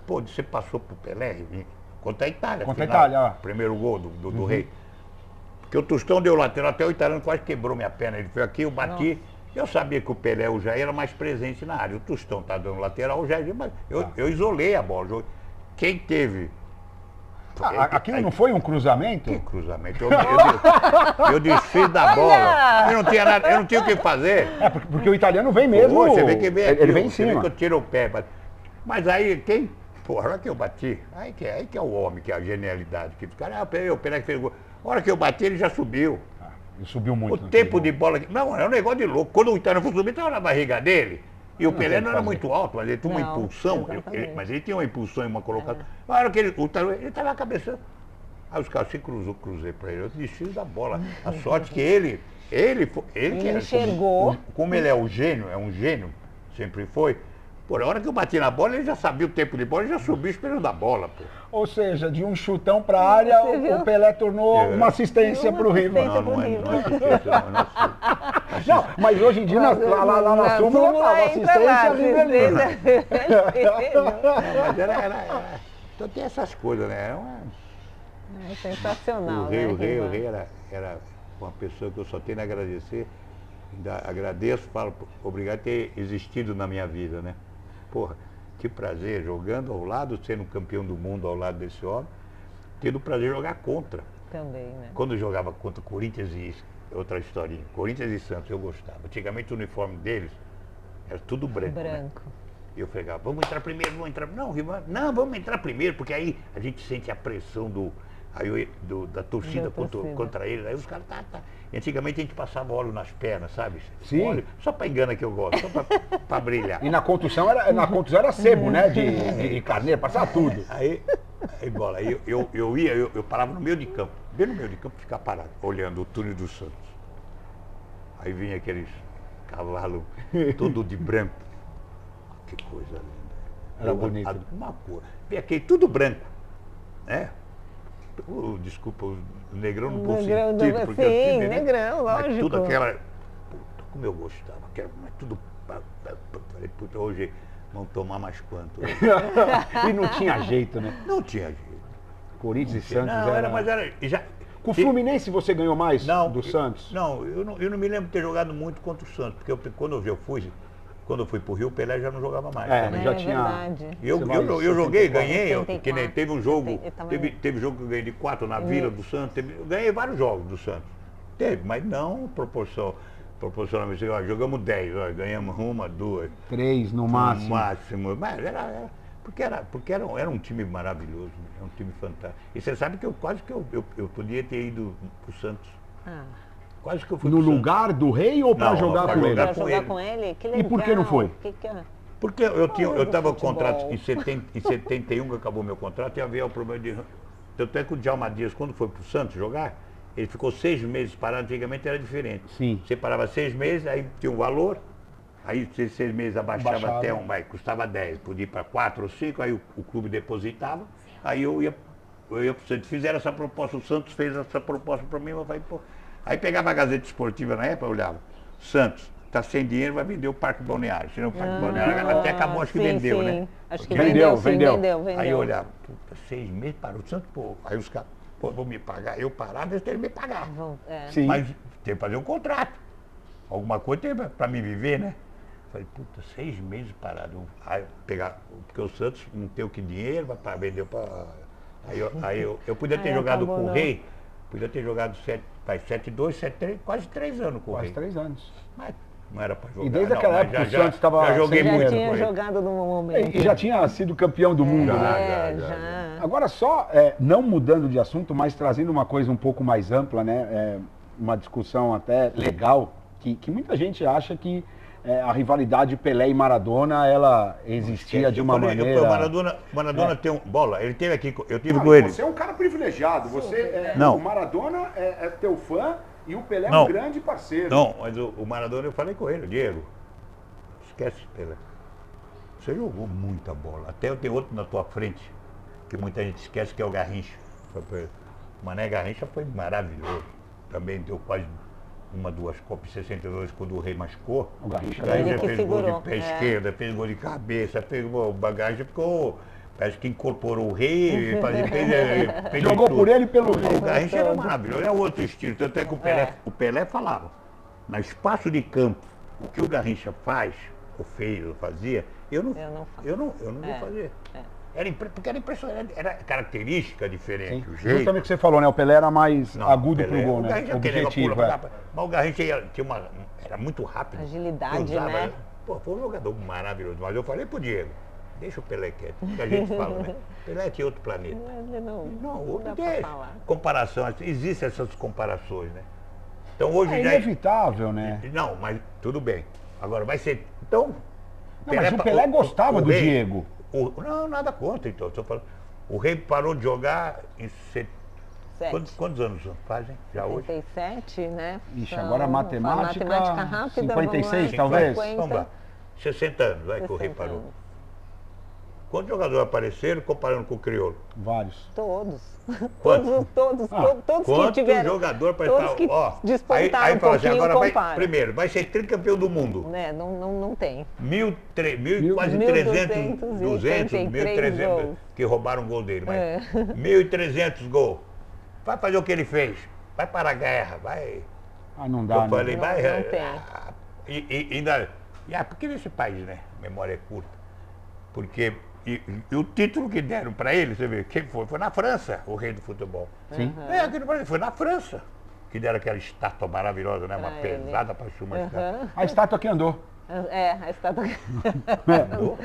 Pô, você passou pro Pelé contra a Itália. Contra a Itália, ó. Primeiro gol do rei. Porque o Tostão deu lateral, até o italiano quase quebrou minha perna. Ele foi aqui, eu bati. Eu sabia que o Pelé, o Jair, era mais presente na área. O Tostão tá dando lateral, o Jair, mas eu isolei a bola. Quem teve? Aquilo não foi um cruzamento? Que cruzamento? Eu desfiz da bola. Eu não tinha o que fazer. É porque o italiano vem mesmo. Pô, você vê que vem aqui, ele vem em cima. Você vê que eu tiro o pé. Mas aí quem? Porra, a hora que eu bati, aí que é o homem, que é a genialidade. Que o cara, o Pelé fez gol. A hora que eu bati, ele já subiu. Ele subiu muito. O tempo de bola. Não, é um negócio de louco. Quando o italiano foi subir, estava na barriga dele. E o Pelé não era muito alto, mas ele tinha uma impulsão. Mas ele tinha uma impulsão e uma colocação. Na hora que ele estava cabeçando. Aí os caras se cruzei para ele. Eu desfio da bola. A sorte que ele enxergou. Como ele é um gênio, sempre foi. Pô, na hora que eu bati na bola, ele já sabia o tempo de bola, ele já subiu esperando a bola, pô. Ou seja, de um chutão para a área, o Pelé tornou uma assistência para o Rivaldo. Não, mas hoje em dia, lá na súmula, estava assistência Rivelina. Mas então tem essas coisas, né? É sensacional, né? O rei era uma pessoa que eu só tenho a agradecer. Agradeço, falo, obrigado por ter existido na minha vida, né? Porra, que prazer, jogando ao lado, sendo campeão do mundo ao lado desse homem, tendo o prazer de jogar contra. Também, né? Quando eu jogava contra Corinthians e outra historinha, Corinthians e Santos, eu gostava. Antigamente o uniforme deles era tudo branco. Branco. Né? Eu pegava, vamos entrar primeiro, vamos entrar. Não, rival, não, vamos entrar primeiro, porque aí a gente sente a pressão da torcida contra eles. Aí os caras Antigamente a gente passava óleo nas pernas, sabe? Sim. Óleo, só para engana que eu gosto, só para brilhar. E na contusão era sebo, né? De carneiro, passava tudo. Aí bola, aí eu parava no meio de campo, bem no meio de campo, ficava parado, olhando o túnel do Santos. Aí vinha aqueles cavalos todo de branco. Que coisa linda. Era bonito. Uma cor. Aquele tudo branco, né? Desculpa, o negrão no bom sentido, porque sim, eu tive, né? Negrão, lógico. Mas tudo aquela... Puta, como eu gostava. Mas tudo... Falei, puta, hoje vão tomar mais quanto. E não tinha jeito, né? Não tinha jeito. Corinthians e Santos... Não, mas era... Já, Com o Fluminense você ganhou mais do Santos? Não, eu não me lembro de ter jogado muito contra o Santos, porque quando eu fui para o Rio, o Pelé já não jogava mais. É, também. Já tinha... Eu joguei, ganhei, que nem teve um jogo, teve jogo que eu ganhei de 4 na Vila do Santos, eu ganhei vários jogos do Santos. Teve, mas não proporcionalmente. Ó, jogamos 10, ó, ganhamos uma, duas. 3 no máximo. No máximo, mas era um time maravilhoso, é um time fantástico. E você sabe que eu podia ter ido para o Santos. Ah. Quase que eu fui no lugar do rei ou para jogar com ele? Para jogar com ele? Que legal. E por que não foi? Porque eu estava com contrato em 71, que acabou meu contrato, e havia o problema de... Tanto é que o Djalma Dias, quando foi para o Santos jogar, ele ficou 6 meses parado, antigamente era diferente. Sim. Você parava 6 meses, aí tinha um valor, aí 6 meses abaixava até um, aí custava 10, podia ir para 4 ou 5, aí o clube depositava, aí eu ia para o Santos. Fizeram essa proposta, o Santos fez essa proposta para mim, eu falei, pô... Aí pegava a Gazeta Esportiva na época, olhava, Santos, tá sem dinheiro, vai vender o Parque Balneário. Senão o Parque Balneário até acabou, acho que vendeu, né? Acho que vendeu. Aí eu olhava, puta, 6 meses, parou o Santos, pô. Aí os caras, pô, vão me pagar. Eu parava, eles têm que me pagar. Sim. Mas tem que fazer um contrato. Alguma coisa tem para me viver, né? Falei, puta, 6 meses parado. Aí pegar, porque o Santos não tem o que dinheiro, vai vender para... Aí eu podia ter jogado com o Rei, podia ter jogado 7-2, 7-3, quase 3 anos com o Rei. Quase 3 anos. Mas não era para jogar. E desde aquela época o Santos estava... Já tinha jogado no momento. E já tinha sido campeão do mundo. Já. Agora só, não mudando de assunto, mas trazendo uma coisa um pouco mais ampla, né? Uma discussão até legal, que muita gente acha que a rivalidade Pelé e Maradona, ela existia de uma maneira... Maradona tem um... Bola, ele teve aqui... Eu tive com ele. Você é um cara privilegiado. Você o Maradona é teu fã e o Pelé é um grande parceiro. Não, mas o Maradona, eu falei com ele, Diego, esquece Pelé. Você jogou muita bola. Até eu tenho outro na tua frente, que muita gente esquece, que é o Garrincha. O Mané Garrincha foi maravilhoso. Também deu quase... uma, duas Copas, 62, quando o Rei machucou. O Garrincha fez gol de pé esquerda, fez gol de cabeça, fez gol, bagagem, ficou... Parece que incorporou o Rei, fez jogou tudo. Por ele e pelo Rei. O Garrincha era maravilhoso, era outro estilo. Tanto é que o Pelé falava, no espaço de campo, o que o Garrincha faz, ou fez, ou fazia, eu não vou fazer. Porque era impressionante, era característica diferente. O jeito. Justamente o que você falou, né? O Pelé era mais agudo pro gol, né? Mas o Garrincha tinha era muito rápido. Agilidade, né? Pô, foi um jogador maravilhoso. Mas eu falei pro Diego, deixa o Pelé quieto. Que a gente fala, né? Pelé é de outro planeta. Não deixa. Comparação, existem essas comparações, né? Então hoje já... É inevitável, né? Não, mas tudo bem. Agora vai ser... Então... Não, mas o Pelé gostava do Diego. Não, nada contra, então. Estou falando. O Rei parou de jogar em 77. Quantos anos fazem? Já hoje? 77, né? Ixi, agora a matemática. Rápida, 56, talvez? 50. Vamos lá. 60 anos, vai, que o Rei parou. Quantos jogadores apareceram comparando com o Criolo? Vários. Todos. Quantos? Todos que tiveram. Jogador todos que despontaram aí fala assim, agora vai, primeiro, vai ser tricampeão do mundo. Não tem. Quase 300, 200, 1.300 que roubaram o gol dele. Mas 1.300 gols. Vai fazer o que ele fez. Vai para a guerra. Vai. Ah, não dá, né? Eu falei, vai... Não tem. Porque nesse país, né? A memória é curta. Porque... E o título que deram para ele, você vê, quem foi? Foi na França, o Rei do Futebol. Sim. Foi na França que deram aquela estátua maravilhosa, né? Uma pesada para chumar. A estátua que andou. A estátua que andou.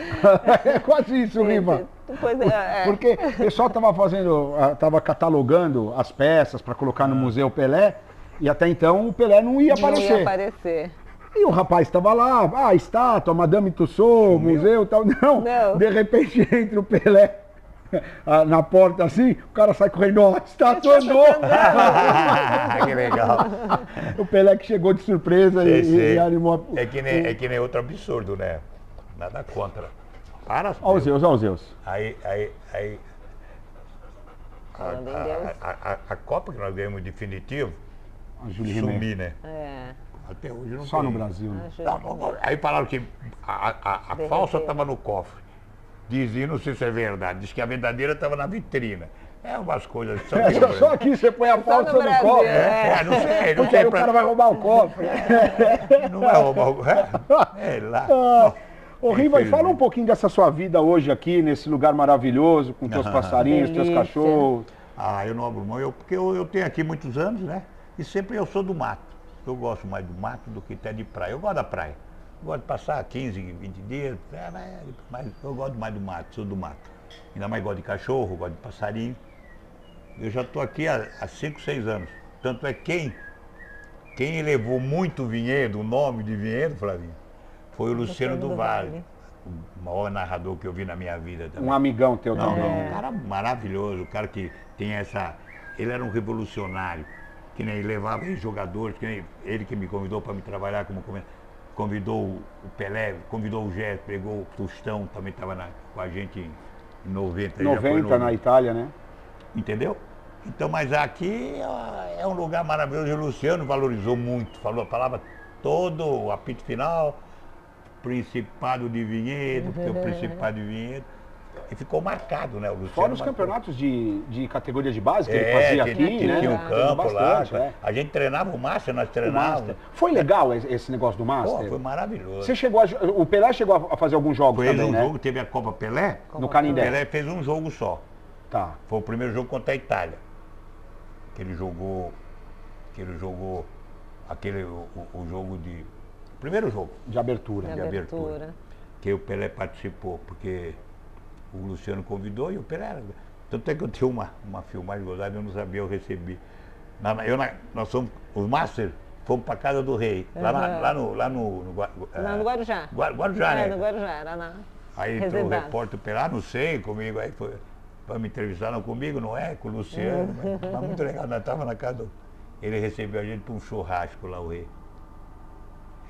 É quase isso, Riva. Porque o pessoal estava catalogando as peças para colocar no Museu Pelé, e até então o Pelé não ia aparecer. Não ia aparecer. E o rapaz estava lá, estátua, Madame Tussauds, museu e tal. Não, de repente entra o Pelé na porta assim, o cara sai correndo, ó, a estátua andou! Que legal! O Pelé que chegou de surpresa e animou a... É que nem outro absurdo, né? Nada contra. Olha os Zeus. Aí... A Copa que nós ganhamos definitivo, sumi, né? Até hoje não só tem. No Brasil. Né? Aí falaram que a falsa estava no cofre. Diziam, não sei se é verdade, diz que a verdadeira estava na vitrina. É umas coisas que são só aqui você põe a pauta no copo. É, não sei, não sei. O cara vai roubar o copo. Não vai roubar o copo. É lá. Ô, Riva, fala um pouquinho dessa sua vida hoje aqui, nesse lugar maravilhoso, com teus passarinhos, teus cachorros. Ah, eu não abro mão, porque eu tenho aqui muitos anos, né? E sempre eu sou do mato. Eu gosto mais do mato do que até de praia. Eu gosto da praia. Eu gosto de passar 15, 20 dias, mas eu gosto mais do mato, sou do mato. Ainda mais gosto de cachorro, gosto de passarinho. Eu já estou aqui há 5, 6 anos. Tanto é quem elevou muito o Vinhedo, o nome de Vinhedo, Flavinho, foi o Luciano do Vale. O maior narrador que eu vi na minha vida também. Um amigão teu também. Não, um cara maravilhoso, um cara que tem essa... Ele era um revolucionário, que nem levava jogadores, que nem ele que me convidou para me trabalhar como convidou o Pelé, convidou o Gerson, pegou o Tostão, também estava com a gente em 90. 90 na Itália, né? Entendeu? Então, mas aqui é um lugar maravilhoso. O Luciano valorizou muito, falou a palavra todo, o apito final, Principado de Vinhedo, porque o Principado de Vinhedo. E ficou marcado, né? O Luciano fora os campeonatos de categoria de base que ele fazia aqui, né? Tinha um campo lá. A gente treinava o Master, nós treinávamos. Foi legal esse negócio do Master? Pô, foi maravilhoso. Você chegou o Pelé chegou a fazer alguns jogos também, né? Jogo, teve a Copa Pelé. No Canindé. O Pelé fez um jogo só. Tá. Foi o primeiro jogo contra a Itália. Que ele jogou... O jogo de... Primeiro jogo. De abertura. Que o Pelé participou, porque o Luciano convidou e o Pelé... Tanto é que eu tinha uma filmagem gozada, eu não sabia, eu recebi. Nós somos... Os Masters fomos para casa do Rei, lá no Guarujá. Guarujá, né? No Guarujá, era lá. Aí entrou o repórter Pelé, não sei, comigo, aí foi... Para me entrevistar, não comigo, não é? Com o Luciano. Mas muito legal, nós estávamos na casa do... Ele recebeu a gente para um churrasco lá, o Rei.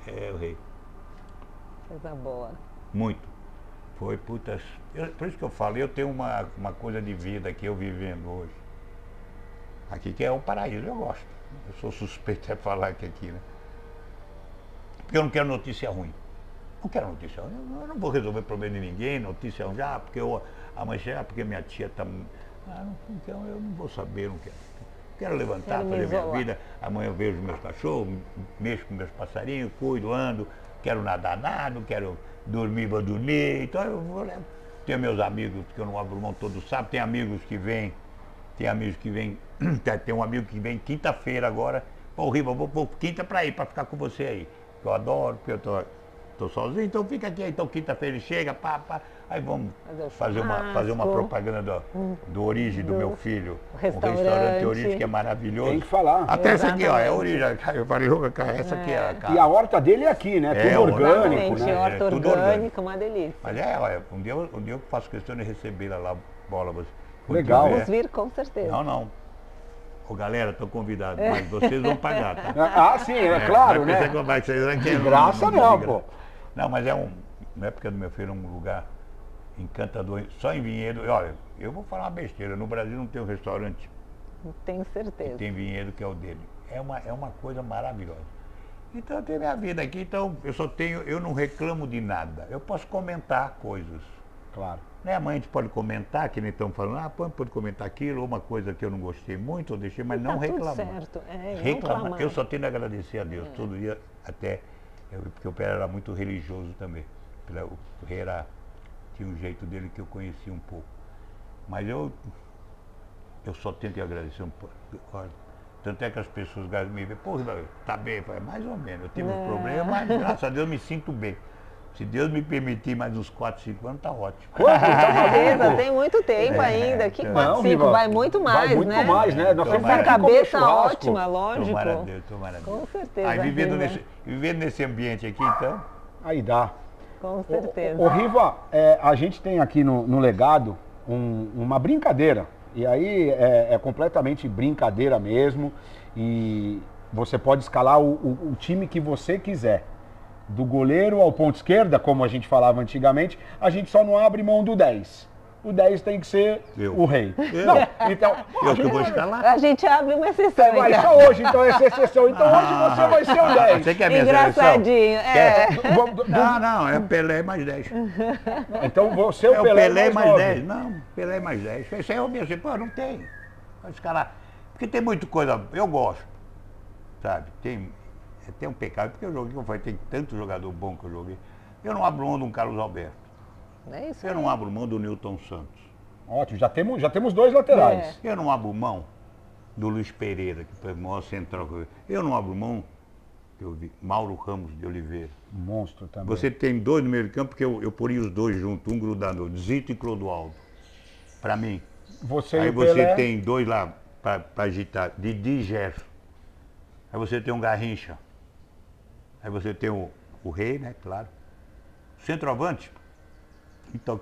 O Rei. Coisa boa. Muito. Foi, putas... Por isso que eu falo, eu tenho uma coisa de vida que eu vivendo hoje. Aqui que é um paraíso, eu gosto. Eu sou suspeito de falar que aqui, né? Porque eu não quero notícia ruim. Não quero notícia ruim. Eu não vou resolver problema de ninguém, notícia ruim. Ah, porque porque minha tia está... Ah, então eu não vou saber, não quero. Quero levantar, fazer minha vida, amanhã eu vejo meus cachorros, mexo com meus passarinhos, cuido, ando, quero nadar, nado, quero dormir, vou dormir, então eu vou... Tenho meus amigos que eu não abro mão todo sábado, tem um amigo que vem quinta-feira agora, pô, Riva, vou por quinta para ir, para ficar com você aí, eu adoro, porque eu tô sozinho, então fica aqui, então quinta-feira ele chega, aí vamos fazer uma propaganda do Origem, do meu filho. Um restaurante Origem que é maravilhoso. Tem que falar. Até essa aqui, ó, é Origem. Eu falei, essa aqui é a cara. E a horta dele é aqui, né? Tudo orgânico, né? Horta orgânica, uma delícia. Mas olha, um dia eu faço questão de receber lá, bola. Legal. Vamos vir, com certeza. Não. Ô, galera, estou convidado, mas vocês vão pagar, tá? Ah, sim, é claro, né? De graça não, pô. Não, mas na época do meu filho, é um lugar encantador, só em Vinhedo. Olha, eu vou falar uma besteira, no Brasil não tem um restaurante. Tenho certeza. Tem Vinhedo, que é o dele. É uma coisa maravilhosa. Então eu tenho minha vida aqui, então eu não reclamo de nada. Eu posso comentar coisas. Claro. Né? Amanhã a gente pode comentar, que nem estão falando, pode comentar aquilo, ou uma coisa que eu não gostei muito, ou deixei, mas não reclamar. Certo, reclamar. Eu só tenho a agradecer a Deus, todo dia, porque o Pelé era muito religioso também. O Rei tinha um jeito dele que eu conhecia um pouco. Mas eu só tento agradecer um pouco. Tanto é que as pessoas me veem, pô, tá bem, mais ou menos. Eu tive um problema, mas graças a Deus me sinto bem. Se Deus me permitir mais uns 4, 5 anos, tá ótimo. Com certeza, tem muito tempo ainda. Que 4, 5, vai muito mais, né? Vai muito mais, né? Nós temos uma cabeça ótima, lógico. Tomara a Deus, tomara a Deus. Com certeza. Aí vivendo nesse ambiente aqui, então... Aí dá. Com certeza. Ô, Riva, a gente tem aqui no legado uma brincadeira. E aí é completamente brincadeira mesmo. E você pode escalar o time que você quiser. Do goleiro ao ponta esquerda, como a gente falava antigamente, a gente só não abre mão do 10. o 10 tem que ser o rei. Não, então, eu vou escalar. A gente abre uma exceção. É, mas só hoje, então, essa exceção. Então hoje você vai ser o 10. Você quer a minha engraçadinho. É. Não, não, é Pelé mais 10. Então você é o Pelé mais 10. Não, Pelé mais 10. Esse aí eu me assim, pô, não tem. Vai escalar. Porque tem muita coisa, eu gosto, sabe? Tem até um pecado, porque eu joguei, tem tanto jogador bom que eu joguei. Eu não abro mão de um Carlos Alberto. É isso, eu não abro mão do Newton Santos. Ótimo, já temos dois laterais. É. Eu não abro mão do Luiz Pereira, que foi o maior central. Eu não abro mão do Mauro Ramos de Oliveira. Monstro também. Você tem dois no meio de campo, porque eu poria os dois juntos, um grudador, Zito e Clodoaldo. Para mim. Você aí e você Pelé... tem dois lá para agitar, Didi e Gerson. Aí você tem um Garrincha. Aí você tem o Rei, né, claro. Centroavante. Então,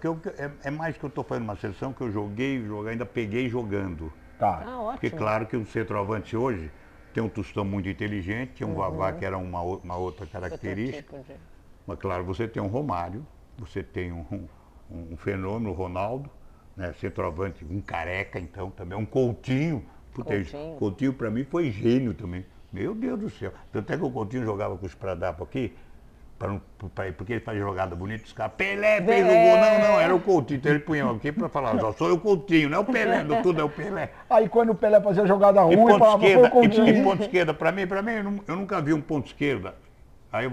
é mais que eu estou fazendo uma seleção que eu joguei, ainda peguei jogando. Tá. Ah, ótimo. Porque claro que o centroavante hoje tem um Tostão muito inteligente, tem um Vavá que era uma outra característica. Outro tipo de... Mas claro, você tem um Romário, você tem um fenômeno, o Ronaldo, né, centroavante, um careca então também, um Coutinho. Coutinho para mim foi gênio também. Meu Deus do céu. Tanto é que o Coutinho jogava com os Pradapos aqui, porque ele faz jogada bonita, os caras, Pelé fez o gol, não, era o Coutinho, então ele punha aqui para falar, só sou eu o Coutinho, não é o Pelé, tudo é o Pelé. Aí quando o Pelé fazia jogada ruim, ele falava, foi o Coutinho. E ponto esquerda, para mim, eu nunca vi um ponto esquerda, aí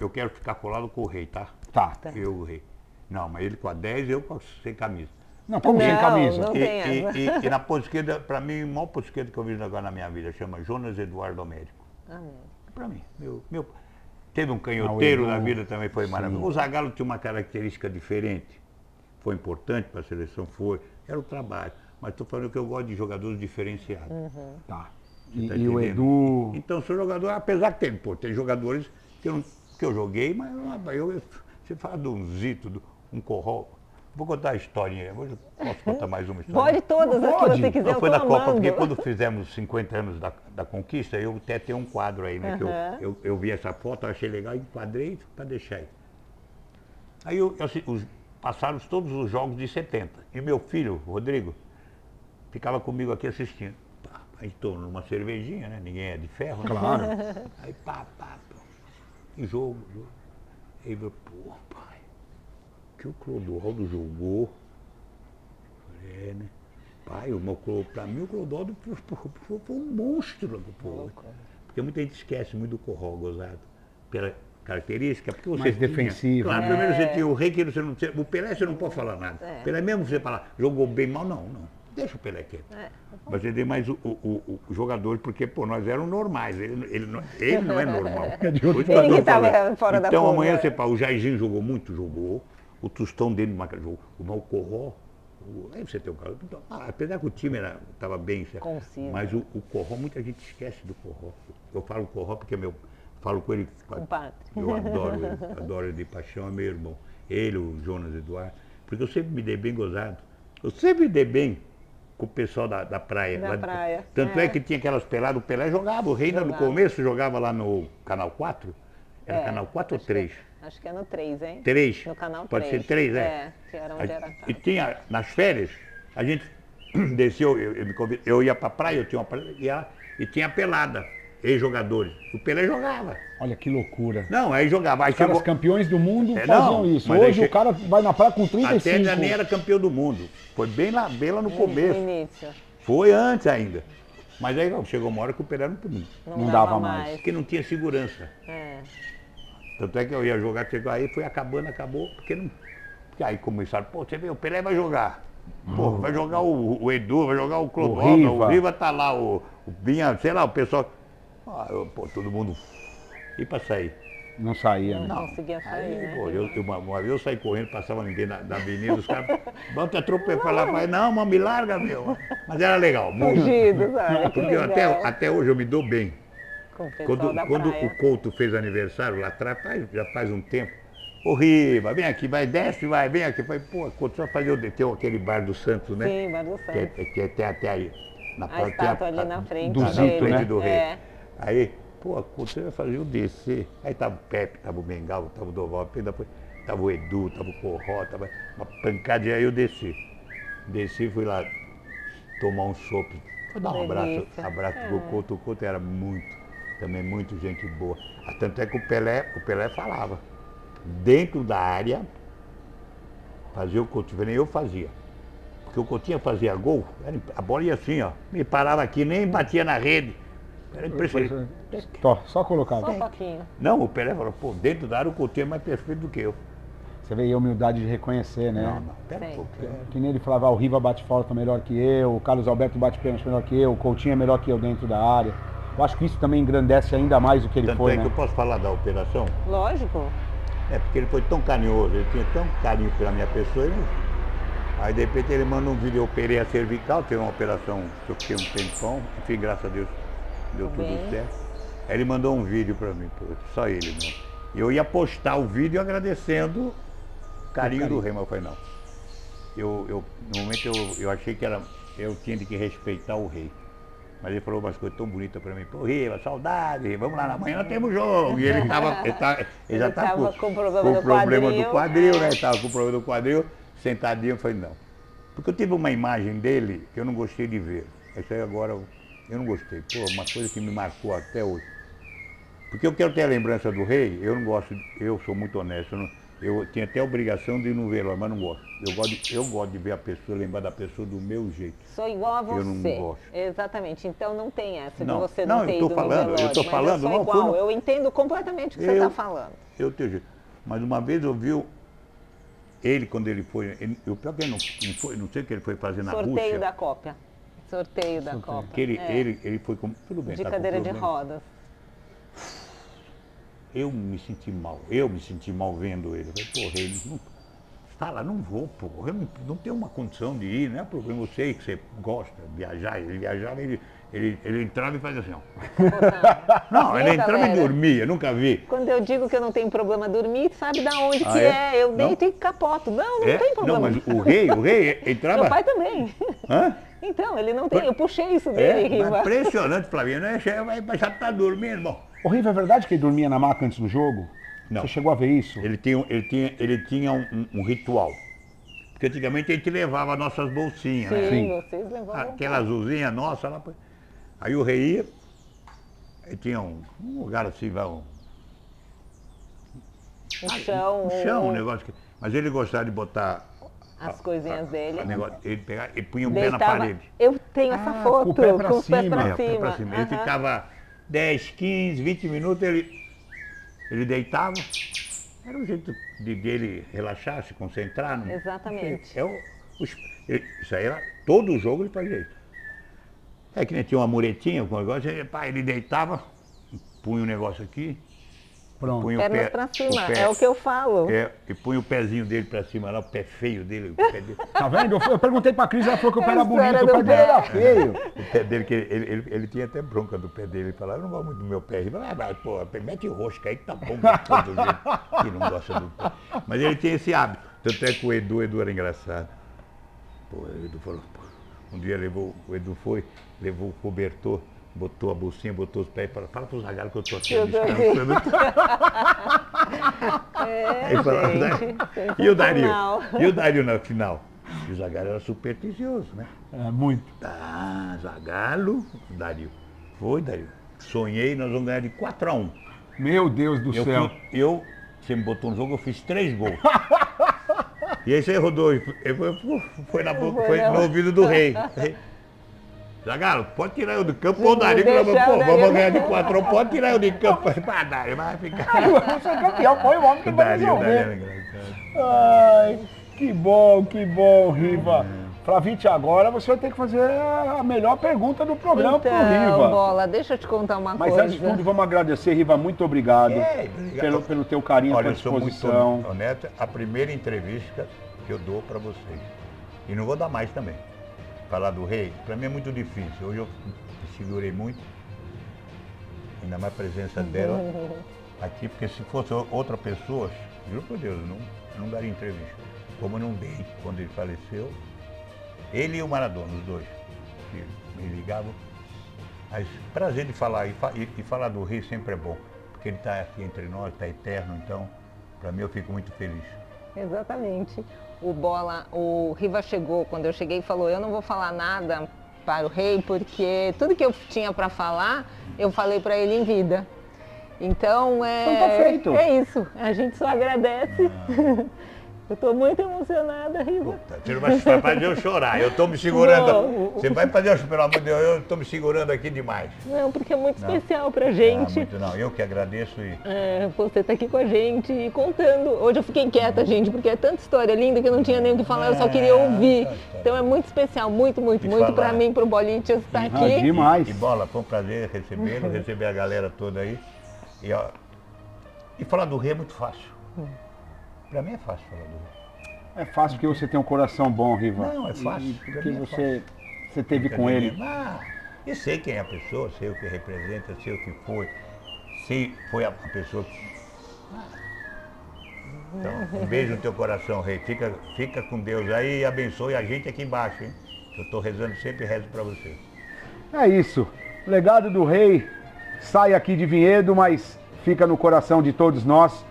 eu quero ficar colado com o Rei, tá? Tá. Eu o Rei. Não, mas ele com a 10 e eu sem camisa. Não, como sem camisa? Não e na ponta esquerda, para mim, o maior ponto esquerda que eu vi agora na minha vida, chama Jonas Eduardo Américo. Para mim, meu... Teve um canhoteiro na vida também, foi maravilhoso. Sim. O Zagalo tinha uma característica diferente. Foi importante para a seleção, foi. Era o trabalho. Mas estou falando que eu gosto de jogadores diferenciados. Uhum. Tá. E o Edu... Então, seu jogador, apesar que tem jogadores que eu joguei, mas você fala de um Zito, de um Corrol. Vou contar a historinha. Posso contar mais uma história? Pode todas as que você quiser. Não foi da Copa, porque quando fizemos 50 anos da conquista, eu até tenho um quadro aí, né? Que eu vi essa foto, achei legal, enquadrei para deixar aí. Aí passaram todos os jogos de 70. E meu filho, Rodrigo, ficava comigo aqui assistindo. Pá, aí tomou uma cervejinha, né? Ninguém é de ferro, né? Claro. Aí pá. E jogo. Aí meu, pô, pai. Que o Clodoaldo jogou, né? Pai, pra mim o Clodoaldo foi um monstro, pô. Porque muita gente esquece muito do Corrol, gozado, pela característica, porque você mais defensivo. Claro, primeiro você tinha o Rei, que você não... O Pelé você não pode falar nada. É. Pelé mesmo você falar, jogou bem mal, não. Deixa o Pelé quieto. É. Mas ele tem mais o jogador, porque, pô, nós éramos normais. Ele não é normal. Ele estava fora da Então amanhã você fala, o Jairzinho jogou muito. O Tostão dele no jogo, o Malcorró, aí você tem o cara. Apesar que o time estava bem, consigo. Mas o Corró, muita gente esquece do Corró. Eu falo Corró porque falo com ele. Eu adoro ele de paixão, é meu irmão. Ele, o Jonas Eduardo, porque eu sempre me dei bem gozado. Eu sempre me dei bem com o pessoal da praia. Praia. Tanto é que tinha aquelas peladas, o Pelé jogava, o Rei no começo jogava lá no Canal 4. Era Canal 4 ou 3? Acho que é no 3, hein? 3. No canal 3. Pode ser 3, que era onde era. E tinha, nas férias, a gente desceu, eu ia pra praia, eu tinha uma praia, e tinha a pelada, ex-jogadores. O Pelé jogava. Olha que loucura. Não, aí jogava. Aí os campeões do mundo faziam isso. Hoje o cara vai na praia com 35. Até já nem era campeão do mundo. Foi bem lá no começo. No início. Foi antes ainda. Mas aí chegou uma hora que o Pelé não dava mais. Porque não tinha segurança. É. Tanto é que eu ia jogar, chegou aí, foi acabando, acabou, porque não... Porque aí começaram, pô, você vê, o Pelé vai jogar. Pô, vai jogar o Edu, vai jogar o Clodoaldo, o Riva tá lá, o Vinha, sei lá, o pessoal... Pô, todo mundo... E pra sair? Não saía, né? Não conseguia sair, aí, né? Pô, uma vez eu saí correndo, passava ninguém na avenida, os caras... Vão te atropelar, falavam, mas não, mano, me larga, meu. Mas era legal. Fugido, sabe? Porque até hoje eu me dou bem. Quando o Couto fez aniversário lá atrás, já faz um tempo, ô Riva, vem aqui, vai, desce, vai, vem aqui. Falei, pô, Couto, só fazer aquele bar do Santos, né? Sim, bar do Santos. Que até aí, na praia. Ali na frente do Zito, né? Do Rei. É. Aí, pô, Couto, você vai fazer o descer. Aí tava o Pepe, tava o Mengal, tava o Doval, tava o Edu, tava o Corró, tava uma pancada, e aí eu desci. Desci, fui lá tomar um chopp, dar um abraço do Couto. O Couto era muito gente boa. Tanto é que o Pelé falava. Dentro da área, fazia o Coutinho, nem eu fazia. Porque o Coutinho fazia gol, a bola ia assim, ó. Me parava aqui, nem batia na rede. Era impressionante. Só colocava. Só um pouquinho. Não, o Pelé falou, pô, dentro da área o Coutinho é mais perfeito do que eu. Você vê aí a humildade de reconhecer, né? Não, pera um pouco. Que nem ele falava, o Riva bate falta melhor que eu, o Carlos Alberto bate pênalti melhor que eu, o Coutinho é melhor que eu dentro da área. Eu acho que isso também engrandece ainda mais o que ele foi, né? Tanto é que eu posso falar da operação? Lógico. É, porque ele foi tão carinhoso, ele tinha tão carinho pela minha pessoa, ele... Aí de repente ele manda um vídeo, eu operei a cervical, teve uma operação que eu fiquei um tempão, enfim, graças a Deus deu tudo certo. Aí ele mandou um vídeo pra mim, só ele mesmo. E eu ia postar o vídeo agradecendo o carinho do rei, mas eu falei, não. No momento eu achei que eu tinha que respeitar o rei. Mas ele falou umas coisas tão bonitas pra mim. Pô, Riva, saudade, vamos lá, amanhã nós temos jogo. E ele já estava com o problema do quadril, né? Estava com o problema do quadril, sentadinho, eu falei, não. Porque eu tive uma imagem dele que eu não gostei de ver. Isso aí agora, eu não gostei. Pô, uma coisa que me marcou até hoje. Porque eu quero ter a lembrança do rei, eu não gosto, eu sou muito honesto, eu tenho até a obrigação de ir no velório, mas não gosto. Eu gosto de ver a pessoa, lembrar da pessoa do meu jeito. Sou igual a você. Eu não gosto. Exatamente, então não tem essa de você não ter ido no velório. Eu estou falando, eu sou igual, eu entendo completamente o que você está falando. Eu tenho jeito. Mas uma vez eu vi ele, quando ele foi, o pior que ele não foi, não sei o que ele foi fazer na Rússia. Sorteio da Copa. Ele foi como, tudo bem. De cadeira de rodas. Eu me senti mal vendo ele. Eu falei, porra, ele não... Fala, não vou, porra, eu não tenho uma condição de ir, não é problema, eu sei que você gosta de viajar. Ele viajava, ele entrava e fazia assim, ó. Não, ele entrava e dormia, nunca vi. Quando eu digo que eu não tenho problema dormir, sabe da onde que é? Eu deito e capoto. Não tem problema. Não, mas o rei entrava... Meu pai também. Hã? Então, ele não tem, eu puxei isso dele, Riva. Impressionante, Flávia, né? Já tá dormindo, irmão. O Riva, é verdade que ele dormia na maca antes do jogo? Não. Você chegou a ver isso? Ele tinha um ritual. Porque antigamente a gente levava nossas bolsinhas, né? Sim, vocês levavam. Aquela azulzinha nossa lá. Aí o rei ia, ele tinha um lugar assim, um chão, um negócio. Mas ele gostava de botar... as coisinhas dele. Ele punha o pé na parede. Eu tenho essa foto, com os pés pra cima. Ele ficava 10, 15, 20 minutos, ele deitava. Era um jeito de ele relaxar, se concentrar. Não? Exatamente. Isso aí era todo jogo ele fazia isso. É que nem tinha uma muretinha, algum negócio, ele deitava, punha um negócio aqui. Pronto. Pernas pra cima, é o que eu falo. E põe o pezinho dele pra cima lá, o pé feio dele. Tá vendo? Eu perguntei pra Cris, ela falou que o pé era bonito, o pé dele era feio. O pé dele, que ele tinha até bronca do pé dele. Ele falava, eu não gosto muito do meu pé. Ele falava, pô, mete rosca aí que tá bom. Que não gosta do pé. Mas ele tinha esse hábito. Tanto é que o Edu era engraçado. Pô, o Edu falou, pô, um dia o Edu levou o cobertor. Botou a bolsinha, botou os pés e falou, fala pro Zagalo que eu tô aqui descansando. E o Dario? E o Dario na final? E o Zagalo era supersticioso, né? É, muito. Ah, Zagalo, Dario. Foi, Dario. Sonhei, nós vamos ganhar de 4-1. Meu Deus do céu. Você me botou no jogo, eu fiz 3 gols. E aí você rodou, foi no ouvido do rei. Zagalo, pode tirar eu do campo, ou o Dario, vamos ganhar de 4, pode tirar eu de campo, para Dario, vai ficar. Eu sou campeão, foi o homem que vai resolver. Ai, que bom, Riva. Flavite, agora você vai ter que fazer a melhor pergunta do programa então, pro Riva. Bola, deixa eu te contar uma coisa. Mas antes de tudo, vamos agradecer, Riva, muito obrigado pelo teu carinho, pela disposição. Olha, eu sou muito honesto, a primeira entrevista que eu dou para vocês. E não vou dar mais também. Falar do rei, para mim é muito difícil. Hoje eu segurei muito, ainda mais a presença dela aqui, porque se fosse outra pessoa, juro por Deus, não daria entrevista. Como eu não dei quando ele faleceu, ele e o Maradona, os dois, que me ligavam. Mas prazer de falar, e falar do rei sempre é bom, porque ele está aqui entre nós, está eterno, então, para mim eu fico muito feliz. Exatamente. o Riva chegou, quando eu cheguei, falou, eu não vou falar nada para o rei, porque tudo que eu tinha para falar, eu falei para ele em vida. Então, é isso. A gente só agradece. Eu estou muito emocionada, Riva. Você não vai fazer eu chorar. Eu estou me segurando. Não. Você vai fazer eu, pelo amor de Deus, eu estou me segurando aqui demais. Não, porque é muito especial para a gente. Muito não. Eu que agradeço. E... você está aqui com a gente e contando. Hoje eu fiquei inquieta, gente, porque é tanta história linda que eu não tinha nem o que falar, eu só queria ouvir. Então é muito especial, muito para mim, para o Bolinhas estar aqui. É demais. E Bola, foi um prazer recebê-lo, receber a galera toda aí. E, ó, e falar do rei é muito fácil. Pra mim é fácil falar do rei. É fácil porque você tem um coração bom, Riva. Não, é fácil. Porque você teve com ele. Ah, eu sei quem é a pessoa, sei o que representa, sei o que foi. Sei foi a pessoa que... Então, um beijo no teu coração, rei. Fica com Deus aí e abençoe a gente aqui embaixo, hein? Eu tô rezando sempre e rezo pra você. É isso. Legado do rei. Sai aqui de Vinhedo, mas fica no coração de todos nós.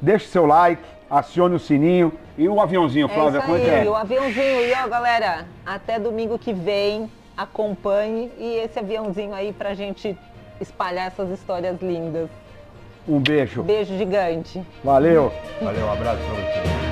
Deixe seu like, acione o sininho e o aviãozinho, Flávia. Isso aí, o aviãozinho. E ó, galera, até domingo que vem, acompanhe. E esse aviãozinho aí pra gente espalhar essas histórias lindas. Um beijo. Beijo gigante. Valeu. Valeu, um abraço pra você.